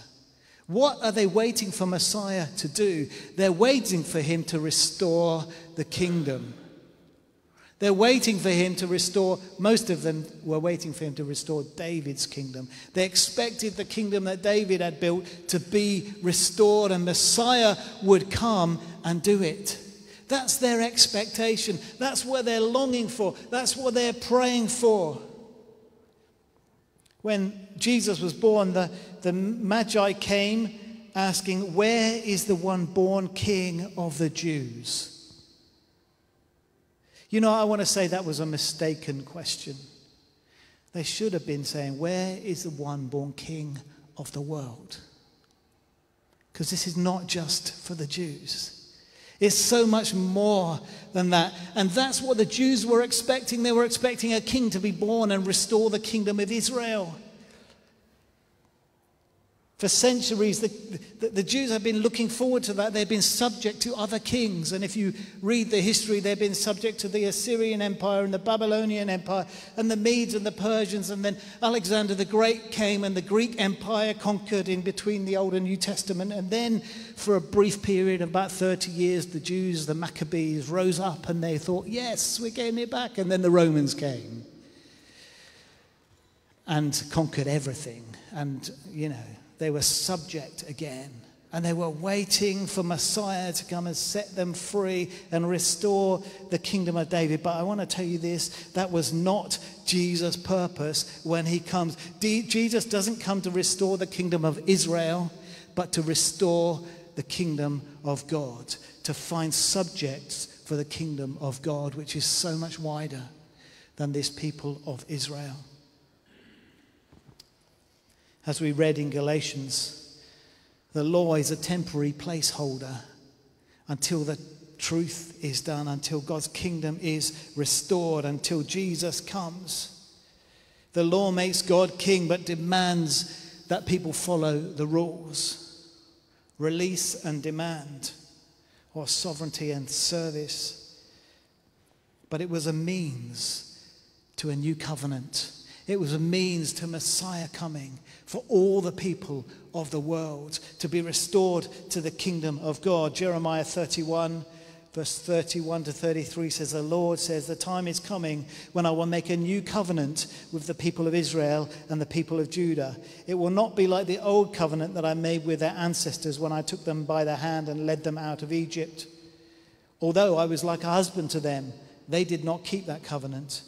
What are they waiting for Messiah to do? They're waiting for him to restore the kingdom. They're waiting for him to restore, most of them were waiting for him to restore David's kingdom. They expected the kingdom that David had built to be restored, and Messiah would come and do it. That's their expectation. That's what they're longing for. That's what they're praying for. When Jesus was born, the Magi came asking, "Where is the one born King of the Jews?" You know, I want to say that was a mistaken question. They should have been saying, "Where is the one born King of the world?" Because this is not just for the Jews. It's so much more than that. And that's what the Jews were expecting. They were expecting a king to be born and restore the kingdom of Israel. For centuries, the Jews have been looking forward to that. They've been subject to other kings. And if you read the history, they've been subject to the Assyrian Empire and the Babylonian Empire and the Medes and the Persians. And then Alexander the Great came and the Greek Empire conquered in between the Old and New Testament. And then for a brief period of about 30 years, the Jews, the Maccabees, rose up and they thought, yes, we're getting it back. And then the Romans came and conquered everything. And, you know, they were subject again, and they were waiting for Messiah to come and set them free and restore the kingdom of David. But I want to tell you this, that was not Jesus' purpose when he comes. Jesus doesn't come to restore the kingdom of Israel, but to restore the kingdom of God, to find subjects for the kingdom of God, which is so much wider than this people of Israel. As we read in Galatians, the law is a temporary placeholder until the truth is done, until God's kingdom is restored, until Jesus comes. The law makes God king but demands that people follow the rules. Release and demand, or sovereignty and service. But it was a means to a new covenant. It was a means to Messiah coming for all the people of the world to be restored to the kingdom of God. Jeremiah 31, verse 31 to 33 says, "The Lord says, the time is coming when I will make a new covenant with the people of Israel and the people of Judah. It will not be like the old covenant that I made with their ancestors when I took them by the hand and led them out of Egypt. Although I was like a husband to them, they did not keep that covenant.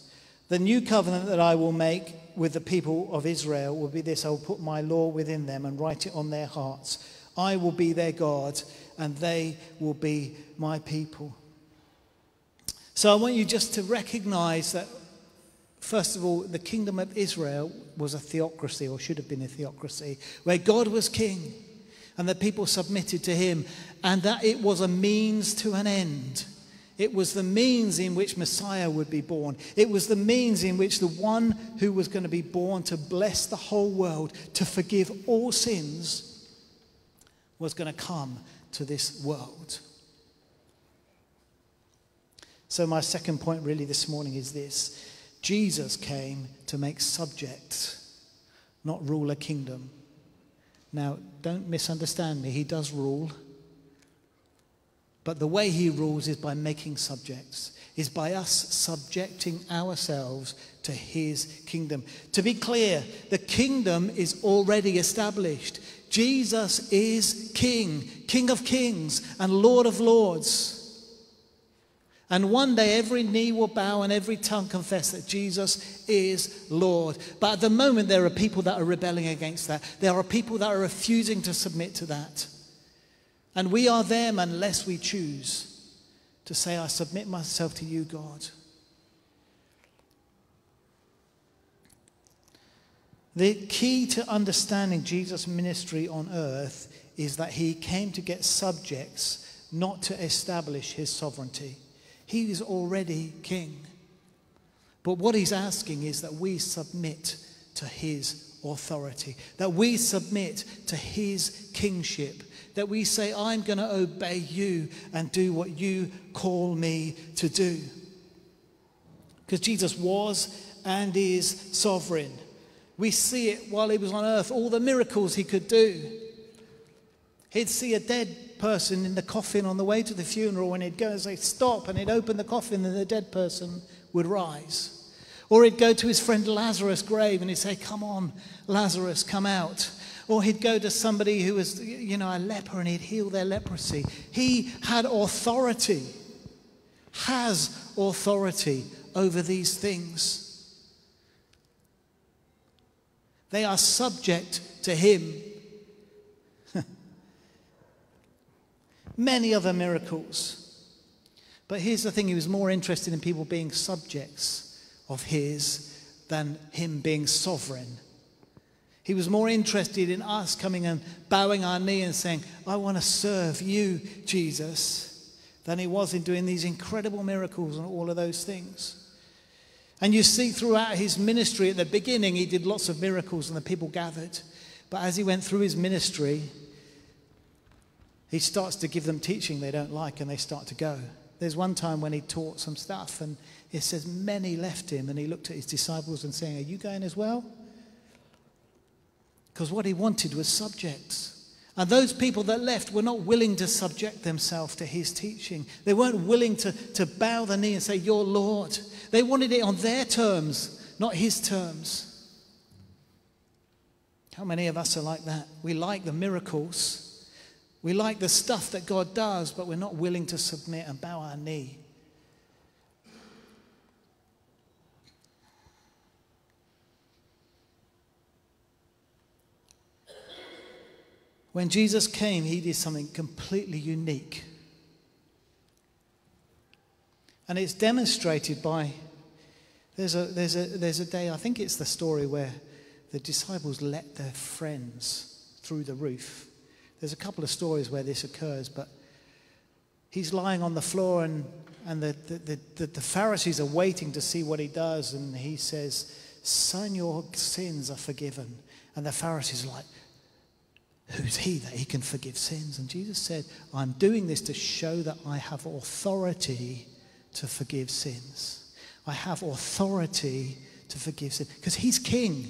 The new covenant that I will make with the people of Israel will be this: I will put my law within them and write it on their hearts. I will be their God, and they will be my people." So I want you just to recognize that, first of all, the kingdom of Israel was a theocracy, or should have been a theocracy, where God was king and the people submitted to him, and that it was a means to an end. It was the means in which Messiah would be born. It was the means in which the one who was going to be born to bless the whole world, to forgive all sins, was going to come to this world. So my second point really this morning is this: Jesus came to make subjects, not rule a kingdom. Now, don't misunderstand me. He does rule. But the way he rules is by making subjects, is by us subjecting ourselves to his kingdom. To be clear, the kingdom is already established. Jesus is King of kings and Lord of lords. And one day every knee will bow and every tongue confess that Jesus is Lord. But at the moment there are people that are rebelling against that. There are people that are refusing to submit to that. And we are them unless we choose to say, "I submit myself to you, God." The key to understanding Jesus' ministry on earth is that he came to get subjects, not to establish his sovereignty. He is already king. But what he's asking is that we submit to his authority, that we submit to his kingship, that we say, "I'm going to obey you and do what you call me to do." Because Jesus was and is sovereign. We see it while he was on earth, all the miracles he could do. He'd see a dead person in the coffin on the way to the funeral, and he'd go and say, stop, and he'd open the coffin, and the dead person would rise. Or he'd go to his friend Lazarus' grave, and he'd say, come on, Lazarus, come out. Or he'd go to somebody who was, you know, a leper, and he'd heal their leprosy. He had authority, has authority over these things. They are subject to him. Many other miracles. But here's the thing, he was more interested in people being subjects of his than him being sovereign. He was more interested in us coming and bowing our knee and saying, I want to serve you, Jesus, than he was in doing these incredible miracles and all of those things. And you see throughout his ministry, at the beginning, he did lots of miracles and the people gathered. But as he went through his ministry, he starts to give them teaching they don't like, and they start to go. There's one time when he taught some stuff, and it says many left him, and he looked at his disciples and saying, are you going as well? Because what he wanted was subjects. And those people that left were not willing to subject themselves to his teaching. They weren't willing to bow the knee and say, you're Lord. They wanted it on their terms, not his terms. How many of us are like that? We like the miracles. We like the stuff that God does, but we're not willing to submit and bow our knee. When Jesus came, he did something completely unique. And it's demonstrated by, there's a day, I think it's the story where the disciples let their friends through the roof. There's a couple of stories where this occurs, but he's lying on the floor, and the Pharisees are waiting to see what he does, and he says, son, your sins are forgiven. And the Pharisees are like, who's he that he can forgive sins? And Jesus said, I'm doing this to show that I have authority to forgive sins. I have authority to forgive sins. Because he's king.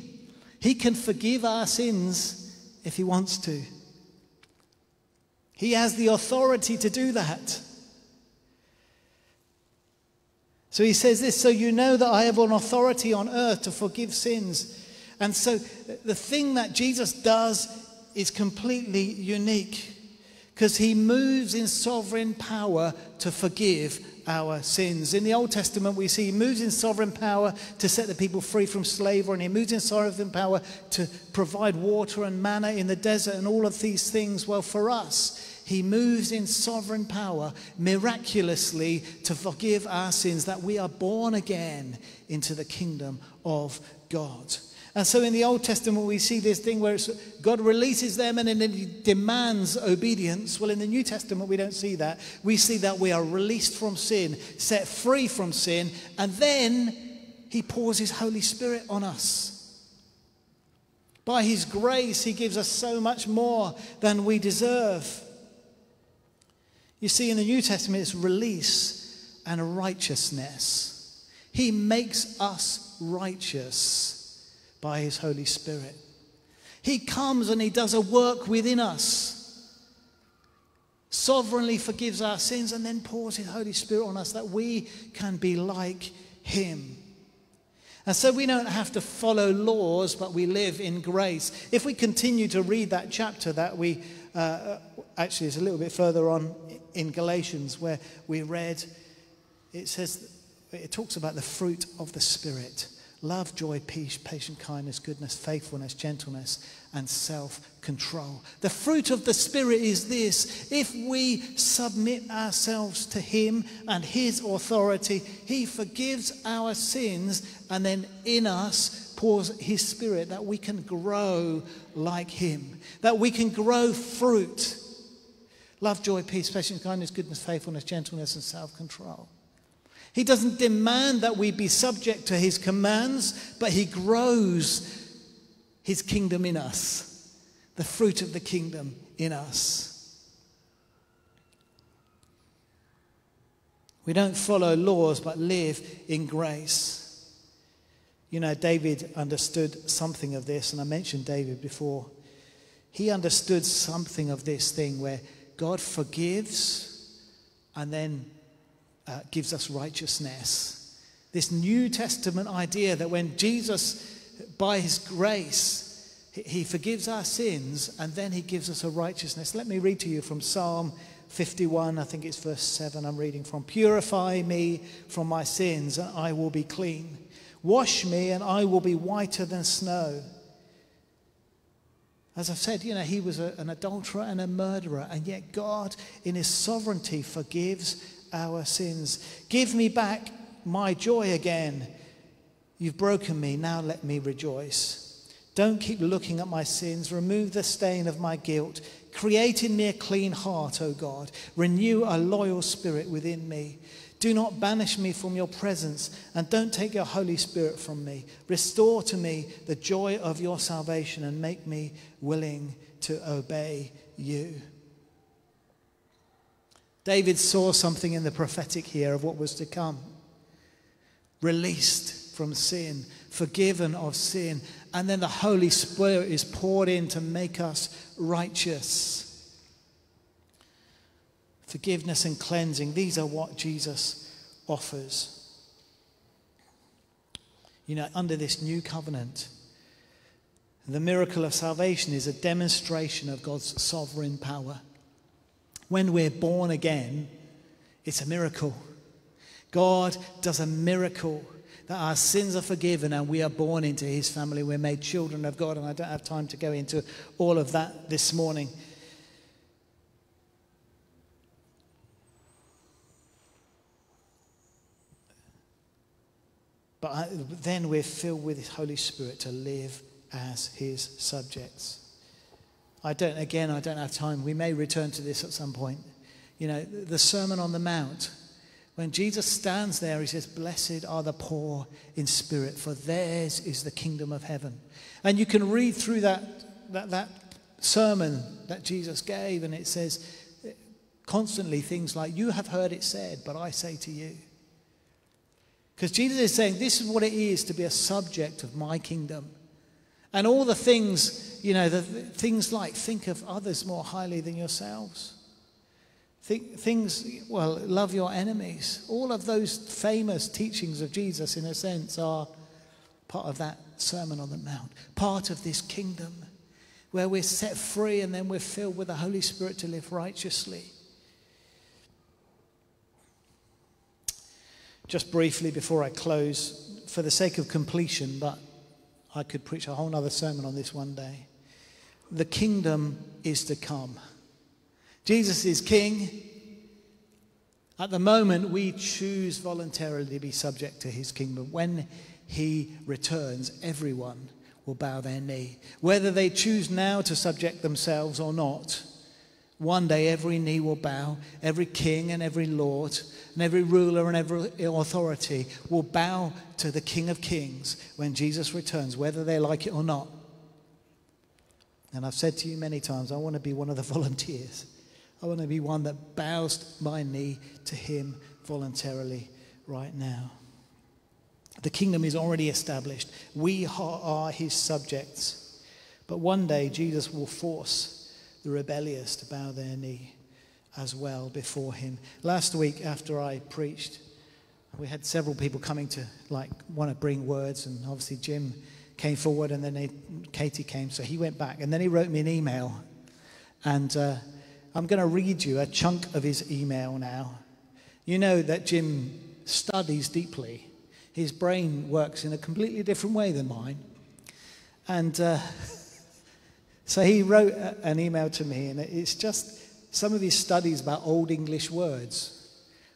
He can forgive our sins if he wants to. He has the authority to do that. So he says this, so you know that I have an authority on earth to forgive sins. And so the thing that Jesus does is completely unique, because he moves in sovereign power to forgive our sins. In the Old Testament, we see he moves in sovereign power to set the people free from slavery, and he moves in sovereign power to provide water and manna in the desert and all of these things. Well, for us, he moves in sovereign power miraculously to forgive our sins, that we are born again into the kingdom of God. And so in the Old Testament, we see this thing where God releases them and then he demands obedience. Well, in the New Testament, we don't see that. We see that we are released from sin, set free from sin, and then he pours his Holy Spirit on us. By his grace, he gives us so much more than we deserve. You see, in the New Testament, it's release and righteousness. He makes us righteous by his Holy Spirit. He comes and he does a work within us, sovereignly forgives our sins, and then pours his Holy Spirit on us that we can be like him. And so we don't have to follow laws, but we live in grace. If we continue to read that chapter that we, actually it's a little bit further on in Galatians where we read, it says, it talks about the fruit of the Spirit. Love, joy, peace, patience, kindness, goodness, faithfulness, gentleness, and self-control. The fruit of the Spirit is this. If we submit ourselves to him and his authority, he forgives our sins and then in us pours his Spirit that we can grow like him, that we can grow fruit. Love, joy, peace, patience, kindness, goodness, faithfulness, gentleness, and self-control. He doesn't demand that we be subject to his commands, but he grows his kingdom in us, the fruit of the kingdom in us. We don't follow laws, but live in grace. You know, David understood something of this, and I mentioned David before. he understood something of this thing where God forgives and then gives us righteousness. This New Testament idea that when Jesus, by his grace, he forgives our sins and then he gives us a righteousness. Let me read to you from Psalm 51, I think it's verse 7 I'm reading from. Purify me from my sins and I will be clean. Wash me and I will be whiter than snow. As I've said, you know, he was an adulterer and a murderer, and yet God in his sovereignty forgives our sins. Give me back my joy again. You've broken me, now let me rejoice. Don't keep looking at my sins. Remove the stain of my guilt. Create in me a clean heart, O God. Renew a loyal spirit within me. Do not banish me from your presence, and don't take your Holy Spirit from me. Restore to me the joy of your salvation and make me willing to obey you. David saw something in the prophetic here of what was to come. Released from sin, forgiven of sin, and then the Holy Spirit is poured in to make us righteous. Forgiveness and cleansing, these are what Jesus offers. You know, under this new covenant, the miracle of salvation is a demonstration of God's sovereign power. When we're born again, it's a miracle. God does a miracle that our sins are forgiven and we are born into his family. We're made children of God, and I don't have time to go into all of that this morning. But then we're filled with his Holy Spirit to live as his subjects. I don't have time. We may return to this at some point. You know, the Sermon on the Mount, when Jesus stands there, he says, blessed are the poor in spirit, for theirs is the kingdom of heaven. And you can read through that sermon that Jesus gave, and it says constantly things like, you have heard it said, but I say to you. Because Jesus is saying, this is what it is to be a subject of my kingdom. And all the things, you know, things like think of others more highly than yourselves. Things, love your enemies. All of those famous teachings of Jesus, in a sense, are part of that Sermon on the Mount, part of this kingdom where we're set free and then we're filled with the Holy Spirit to live righteously. Just briefly before I close, for the sake of completion, but I could preach a whole other sermon on this one day. The kingdom is to come. Jesus is king. At the moment, we choose voluntarily to be subject to his kingdom. When he returns, everyone will bow their knee. Whether they choose now to subject themselves or not, one day every knee will bow, every king and every lord and every ruler and every authority will bow to the King of Kings when Jesus returns, whether they like it or not. And I've said to you many times, I want to be one of the volunteers. I want to be one that bows my knee to him voluntarily right now. The kingdom is already established. We are his subjects. But one day Jesus will force the rebellious to bow their knee as well before him. Last week after I preached, we had several people coming to want to bring words, and obviously Jim came forward, and then Katie came, so he went back, and then he wrote me an email, and I'm going to read you a chunk of his email now. You know that Jim studies deeply. His brain works in a completely different way than mine, and so he wrote an email to me, and it's just some of his studies about Old English words.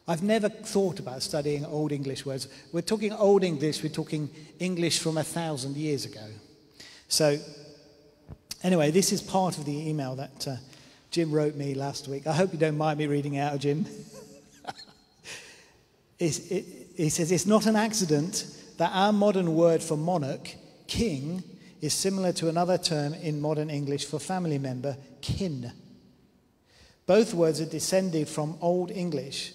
I've never thought about studying Old English words. We're talking Old English, we're talking English from 1,000 years ago. So anyway, this is part of the email that Jim wrote me last week. I hope you don't mind me reading out, Jim. He says, it's not an accident that our modern word for monarch, king, is similar to another term in modern English for family member, kin. Both words are descended from Old English.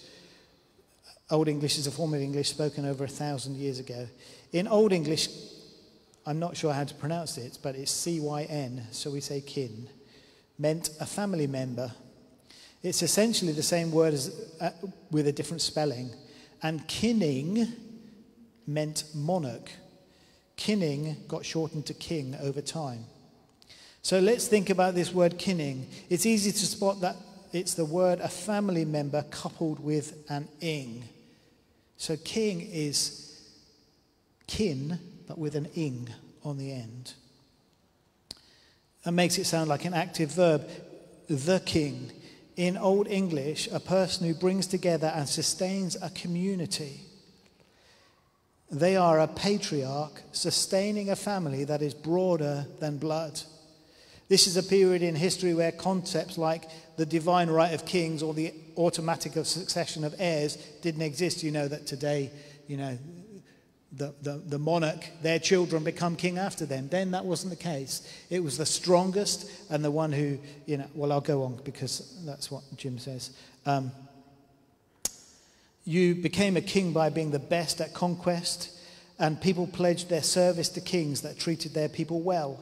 Old English is a form of English spoken over 1,000 years ago. In Old English, I'm not sure how to pronounce it, but it's C-Y-N, so we say kin. meant a family member. It's essentially the same word as, with a different spelling. And kinning meant monarch. Kinning got shortened to king over time. So let's think about this word kinning. It's easy to spot that it's the word a family member coupled with an ing. So king is kin, but with an ing on the end. That makes it sound like an active verb. The king. In Old English, a person who brings together and sustains a community. They are a patriarch sustaining a family that is broader than blood. This is a period in history where concepts like the divine right of kings or the automatic succession of heirs didn't exist. You know that today, you know, the monarch, their children become king after them. Then that wasn't the case. It was the strongest and the one who, you know, well, I'll go on because that's what Jim says. You became a king by being the best at conquest, and people pledged their service to kings that treated their people well.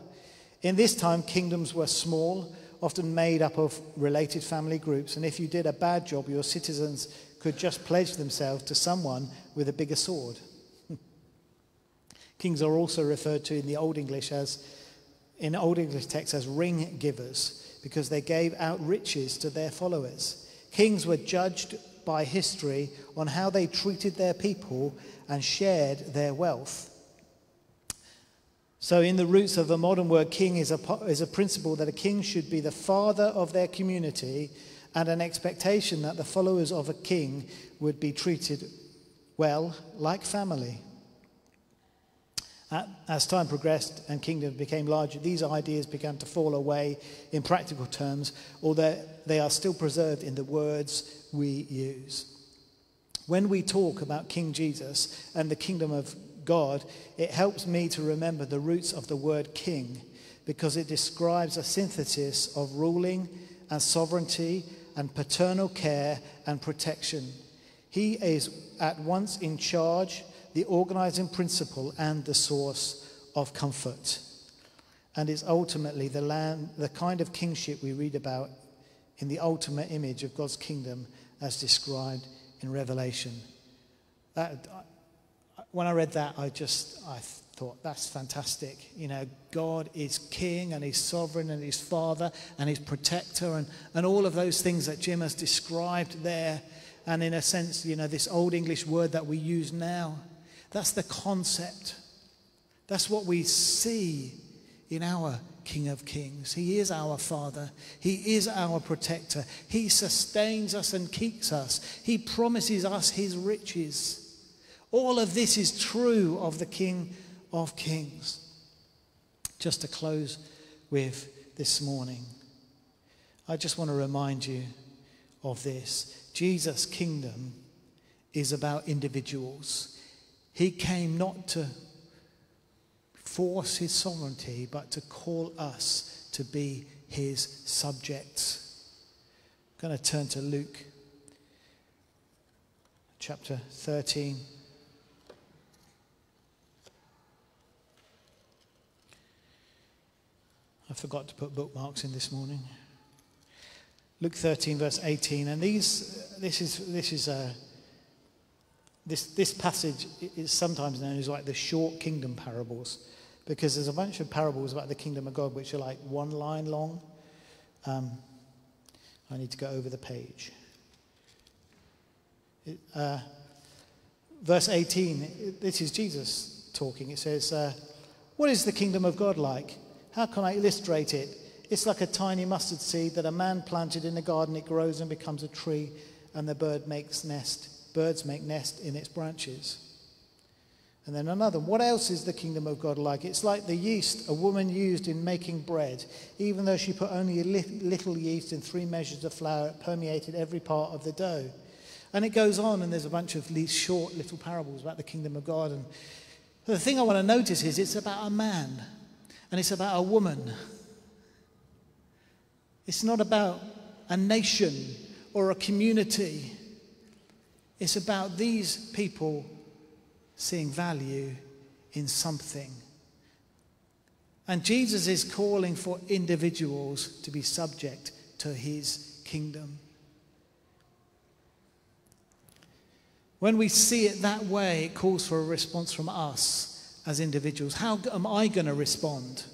In this time, kingdoms were small, often made up of related family groups, and if you did a bad job, your citizens could just pledge themselves to someone with a bigger sword. Kings are also referred to in the Old English as, in Old English texts, as ring givers, because they gave out riches to their followers. Kings were judged by history on how they treated their people and shared their wealth. So in the roots of the modern word king is a principle that a king should be the father of their community, and an expectation that the followers of a king would be treated well, like family. As time progressed and kingdoms became larger, these ideas began to fall away in practical terms, although they are still preserved in the words we use. When we talk about King Jesus and the kingdom of God, it helps me to remember the roots of the word king, because it describes a synthesis of ruling and sovereignty and paternal care and protection. He is at once in charge, the organizing principle, and the source of comfort, and is ultimately the kind of kingship we read about in the ultimate image of God's kingdom as described in Revelation. When I read that, I thought, that's fantastic. You know, God is king, and he's sovereign, and he's father, and he's protector, and all of those things that Jim has described there. And in a sense, you know, this Old English word that we use now, that's the concept. That's what we see in our King of Kings. He is our Father. He is our protector. He sustains us and keeps us. He promises us his riches. All of this is true of the King of Kings. Just to close with this morning, I just want to remind you of this. Jesus' kingdom is about individuals. He came not to force his sovereignty, but to call us to be his subjects. I'm going to turn to Luke chapter 13. I forgot to put bookmarks in this morning. Luke 13 verse 18, and this passage is sometimes known as like the short kingdom parables, because there's a bunch of parables about the kingdom of God which are like one line long. I need to go over the page. Verse 18, this is Jesus talking. It says, "What is the kingdom of God like? How can I illustrate it? It's like a tiny mustard seed that a man planted in the garden. It grows and becomes a tree, and the birds make nest in its branches." And then another, "What else is the kingdom of God like? It's like the yeast a woman used in making bread. Even though she put only a little yeast in 3 measures of flour, it permeated every part of the dough." And it goes on, and there's a bunch of these short little parables about the kingdom of God. And the thing I want to notice is it's about a man, and it's about a woman. It's not about a nation or a community. It's about these people seeing value in something. And Jesus is calling for individuals to be subject to his kingdom. When we see it that way, it calls for a response from us as individuals. How am I going to respond?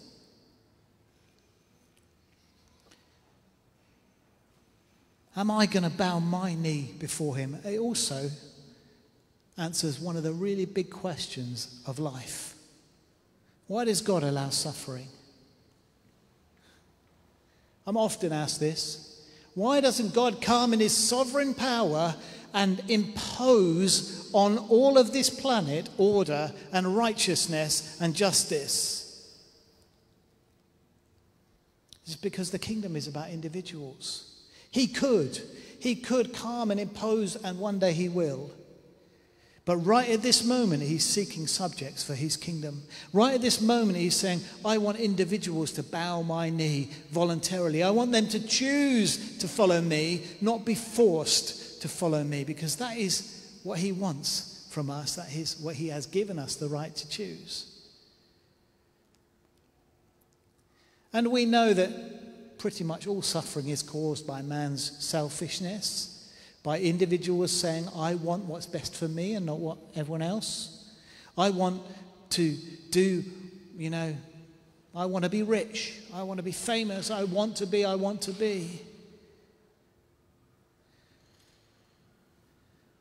Am I going to bow my knee before him? It also answers one of the really big questions of life. Why does God allow suffering? I'm often asked this. Why doesn't God come in his sovereign power and impose on all of this planet order and righteousness and justice? It's because the kingdom is about individuals. He could come and impose, and one day he will. But right at this moment, he's seeking subjects for his kingdom. Right at this moment, he's saying, I want individuals to bow my knee voluntarily. I want them to choose to follow me, not be forced to follow me, because that is what he wants from us. That is what he has given us the right to choose. And we know that pretty much all suffering is caused by man's selfishness. By individuals saying, I want what's best for me and not what everyone else. I want to do, you know, I want to be rich. I want to be famous. I want to be.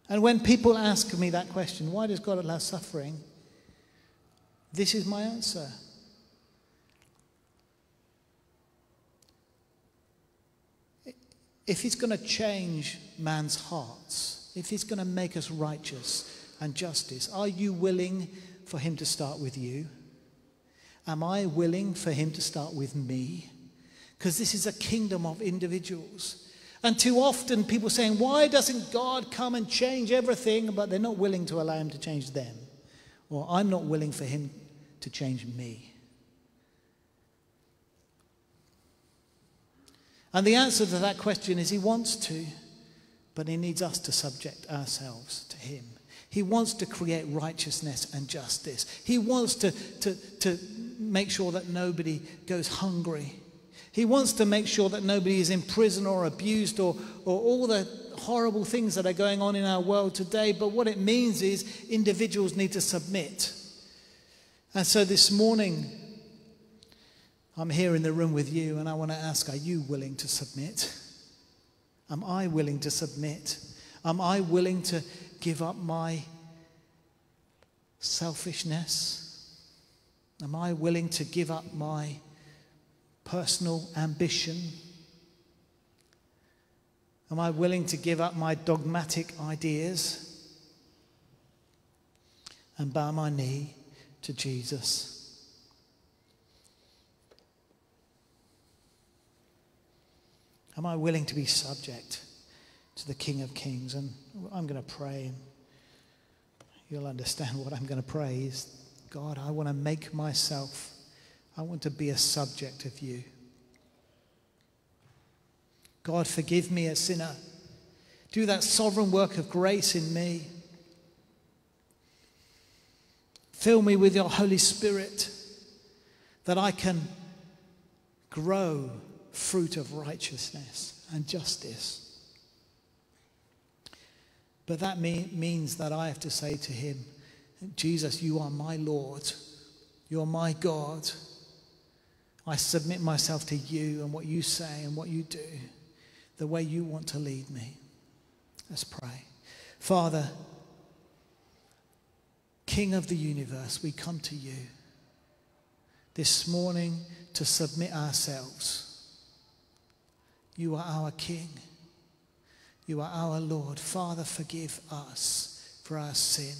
And when people ask me that question, why does God allow suffering? This is my answer. If he's going to change man's hearts, if he's going to make us righteous and justice, are you willing for him to start with you? Am I willing for him to start with me? Because this is a kingdom of individuals. And too often people saying, why doesn't God come and change everything? But they're not willing to allow him to change them. Or I'm not willing for him to change me. And the answer to that question is he wants to, but he needs us to subject ourselves to him. He wants to create righteousness and justice. He wants to make sure that nobody goes hungry. He wants to make sure that nobody is in prison or abused or all the horrible things that are going on in our world today. But what it means is individuals need to submit. And so this morning, I'm here in the room with you, and I want to ask, are you willing to submit? Am I willing to submit? Am I willing to give up my selfishness? Am I willing to give up my personal ambition? Am I willing to give up my dogmatic ideas and bow my knee to Jesus? Am I willing to be subject to the King of Kings? And I'm going to pray. You'll understand what I'm going to pray is, God, I want to make myself, I want to be a subject of you. God, forgive me, a sinner. Do that sovereign work of grace in me. Fill me with your Holy Spirit that I can grow fruit of righteousness and justice. But that means that I have to say to him, Jesus, you are my Lord. You're my God. I submit myself to you and what you say and what you do, the way you want to lead me. Let's pray. Father, King of the universe, we come to you this morning to submit ourselves. You are our King. You are our Lord. Father, forgive us for our sin.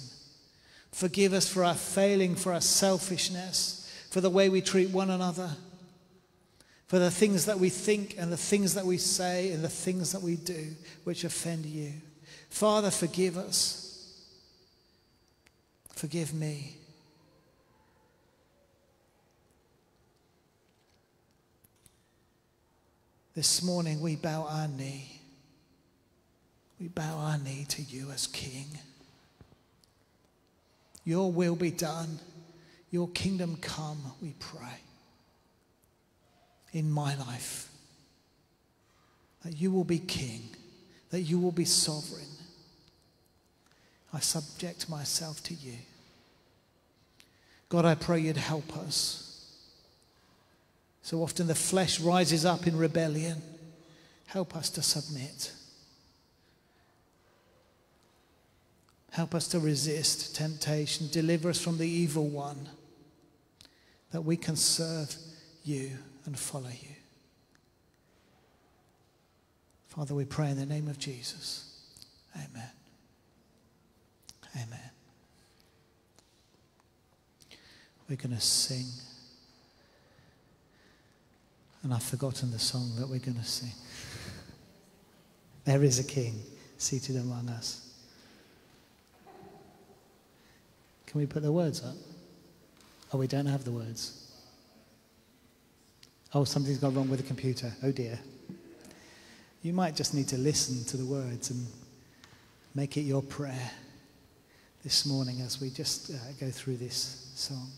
Forgive us for our failing, for our selfishness, for the way we treat one another, for the things that we think and the things that we say and the things that we do which offend you. Father, forgive us. Forgive me. This morning we bow our knee. We bow our knee to you as King. Your will be done. Your kingdom come, we pray. in my life. That you will be king, that you will be sovereign. I subject myself to you. God, I pray you'd help us. So often the flesh rises up in rebellion. Help us to submit. Help us to resist temptation. Deliver us from the evil one, that we can serve you and follow you. Father, we pray in the name of Jesus. Amen. Amen. We're going to sing. And I've forgotten the song that we're going to sing. There is a king seated among us. Can we put the words up? Oh, we don't have the words. Oh, something's gone wrong with the computer. Oh, dear. You might just need to listen to the words and make it your prayer this morning as we just go through this song.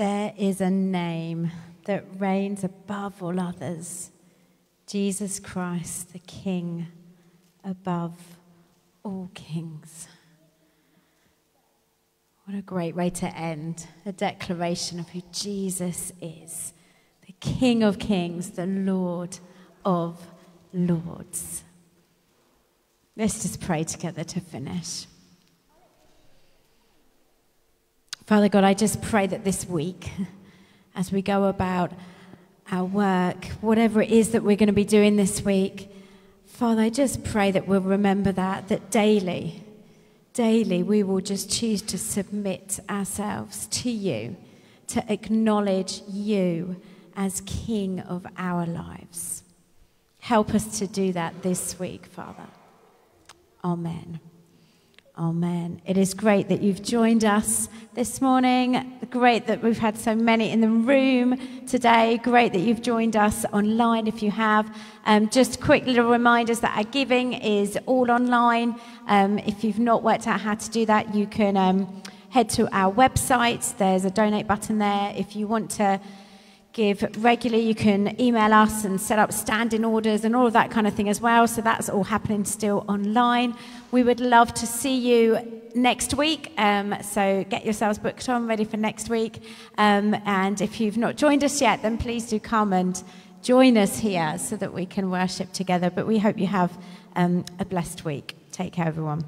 There is a name that reigns above all others. Jesus Christ, the King above all kings. What a great way to end. A declaration of who Jesus is. The King of kings, the Lord of lords. Let's just pray together to finish. Father God, I just pray that this week, as we go about our work, whatever it is that we're going to be doing this week, Father, I just pray that we'll remember that daily we will just choose to submit ourselves to you, to acknowledge you as King of our lives. Help us to do that this week, Father. Amen. Amen. It is great that you've joined us this morning. Great that we've had so many in the room today. Great that you've joined us online if you have. Just quick little reminders that our giving is all online. If you've not worked out how to do that, you can head to our website. There's a donate button there. If you want to give regularly, you can email us and set up standing orders and all of that kind of thing as well. So that's all happening still online. We would love to see you next week. So get yourselves booked on, ready for next week. And if you've not joined us yet, then please do come and join us here so that we can worship together. But we hope you have a blessed week. Take care, everyone.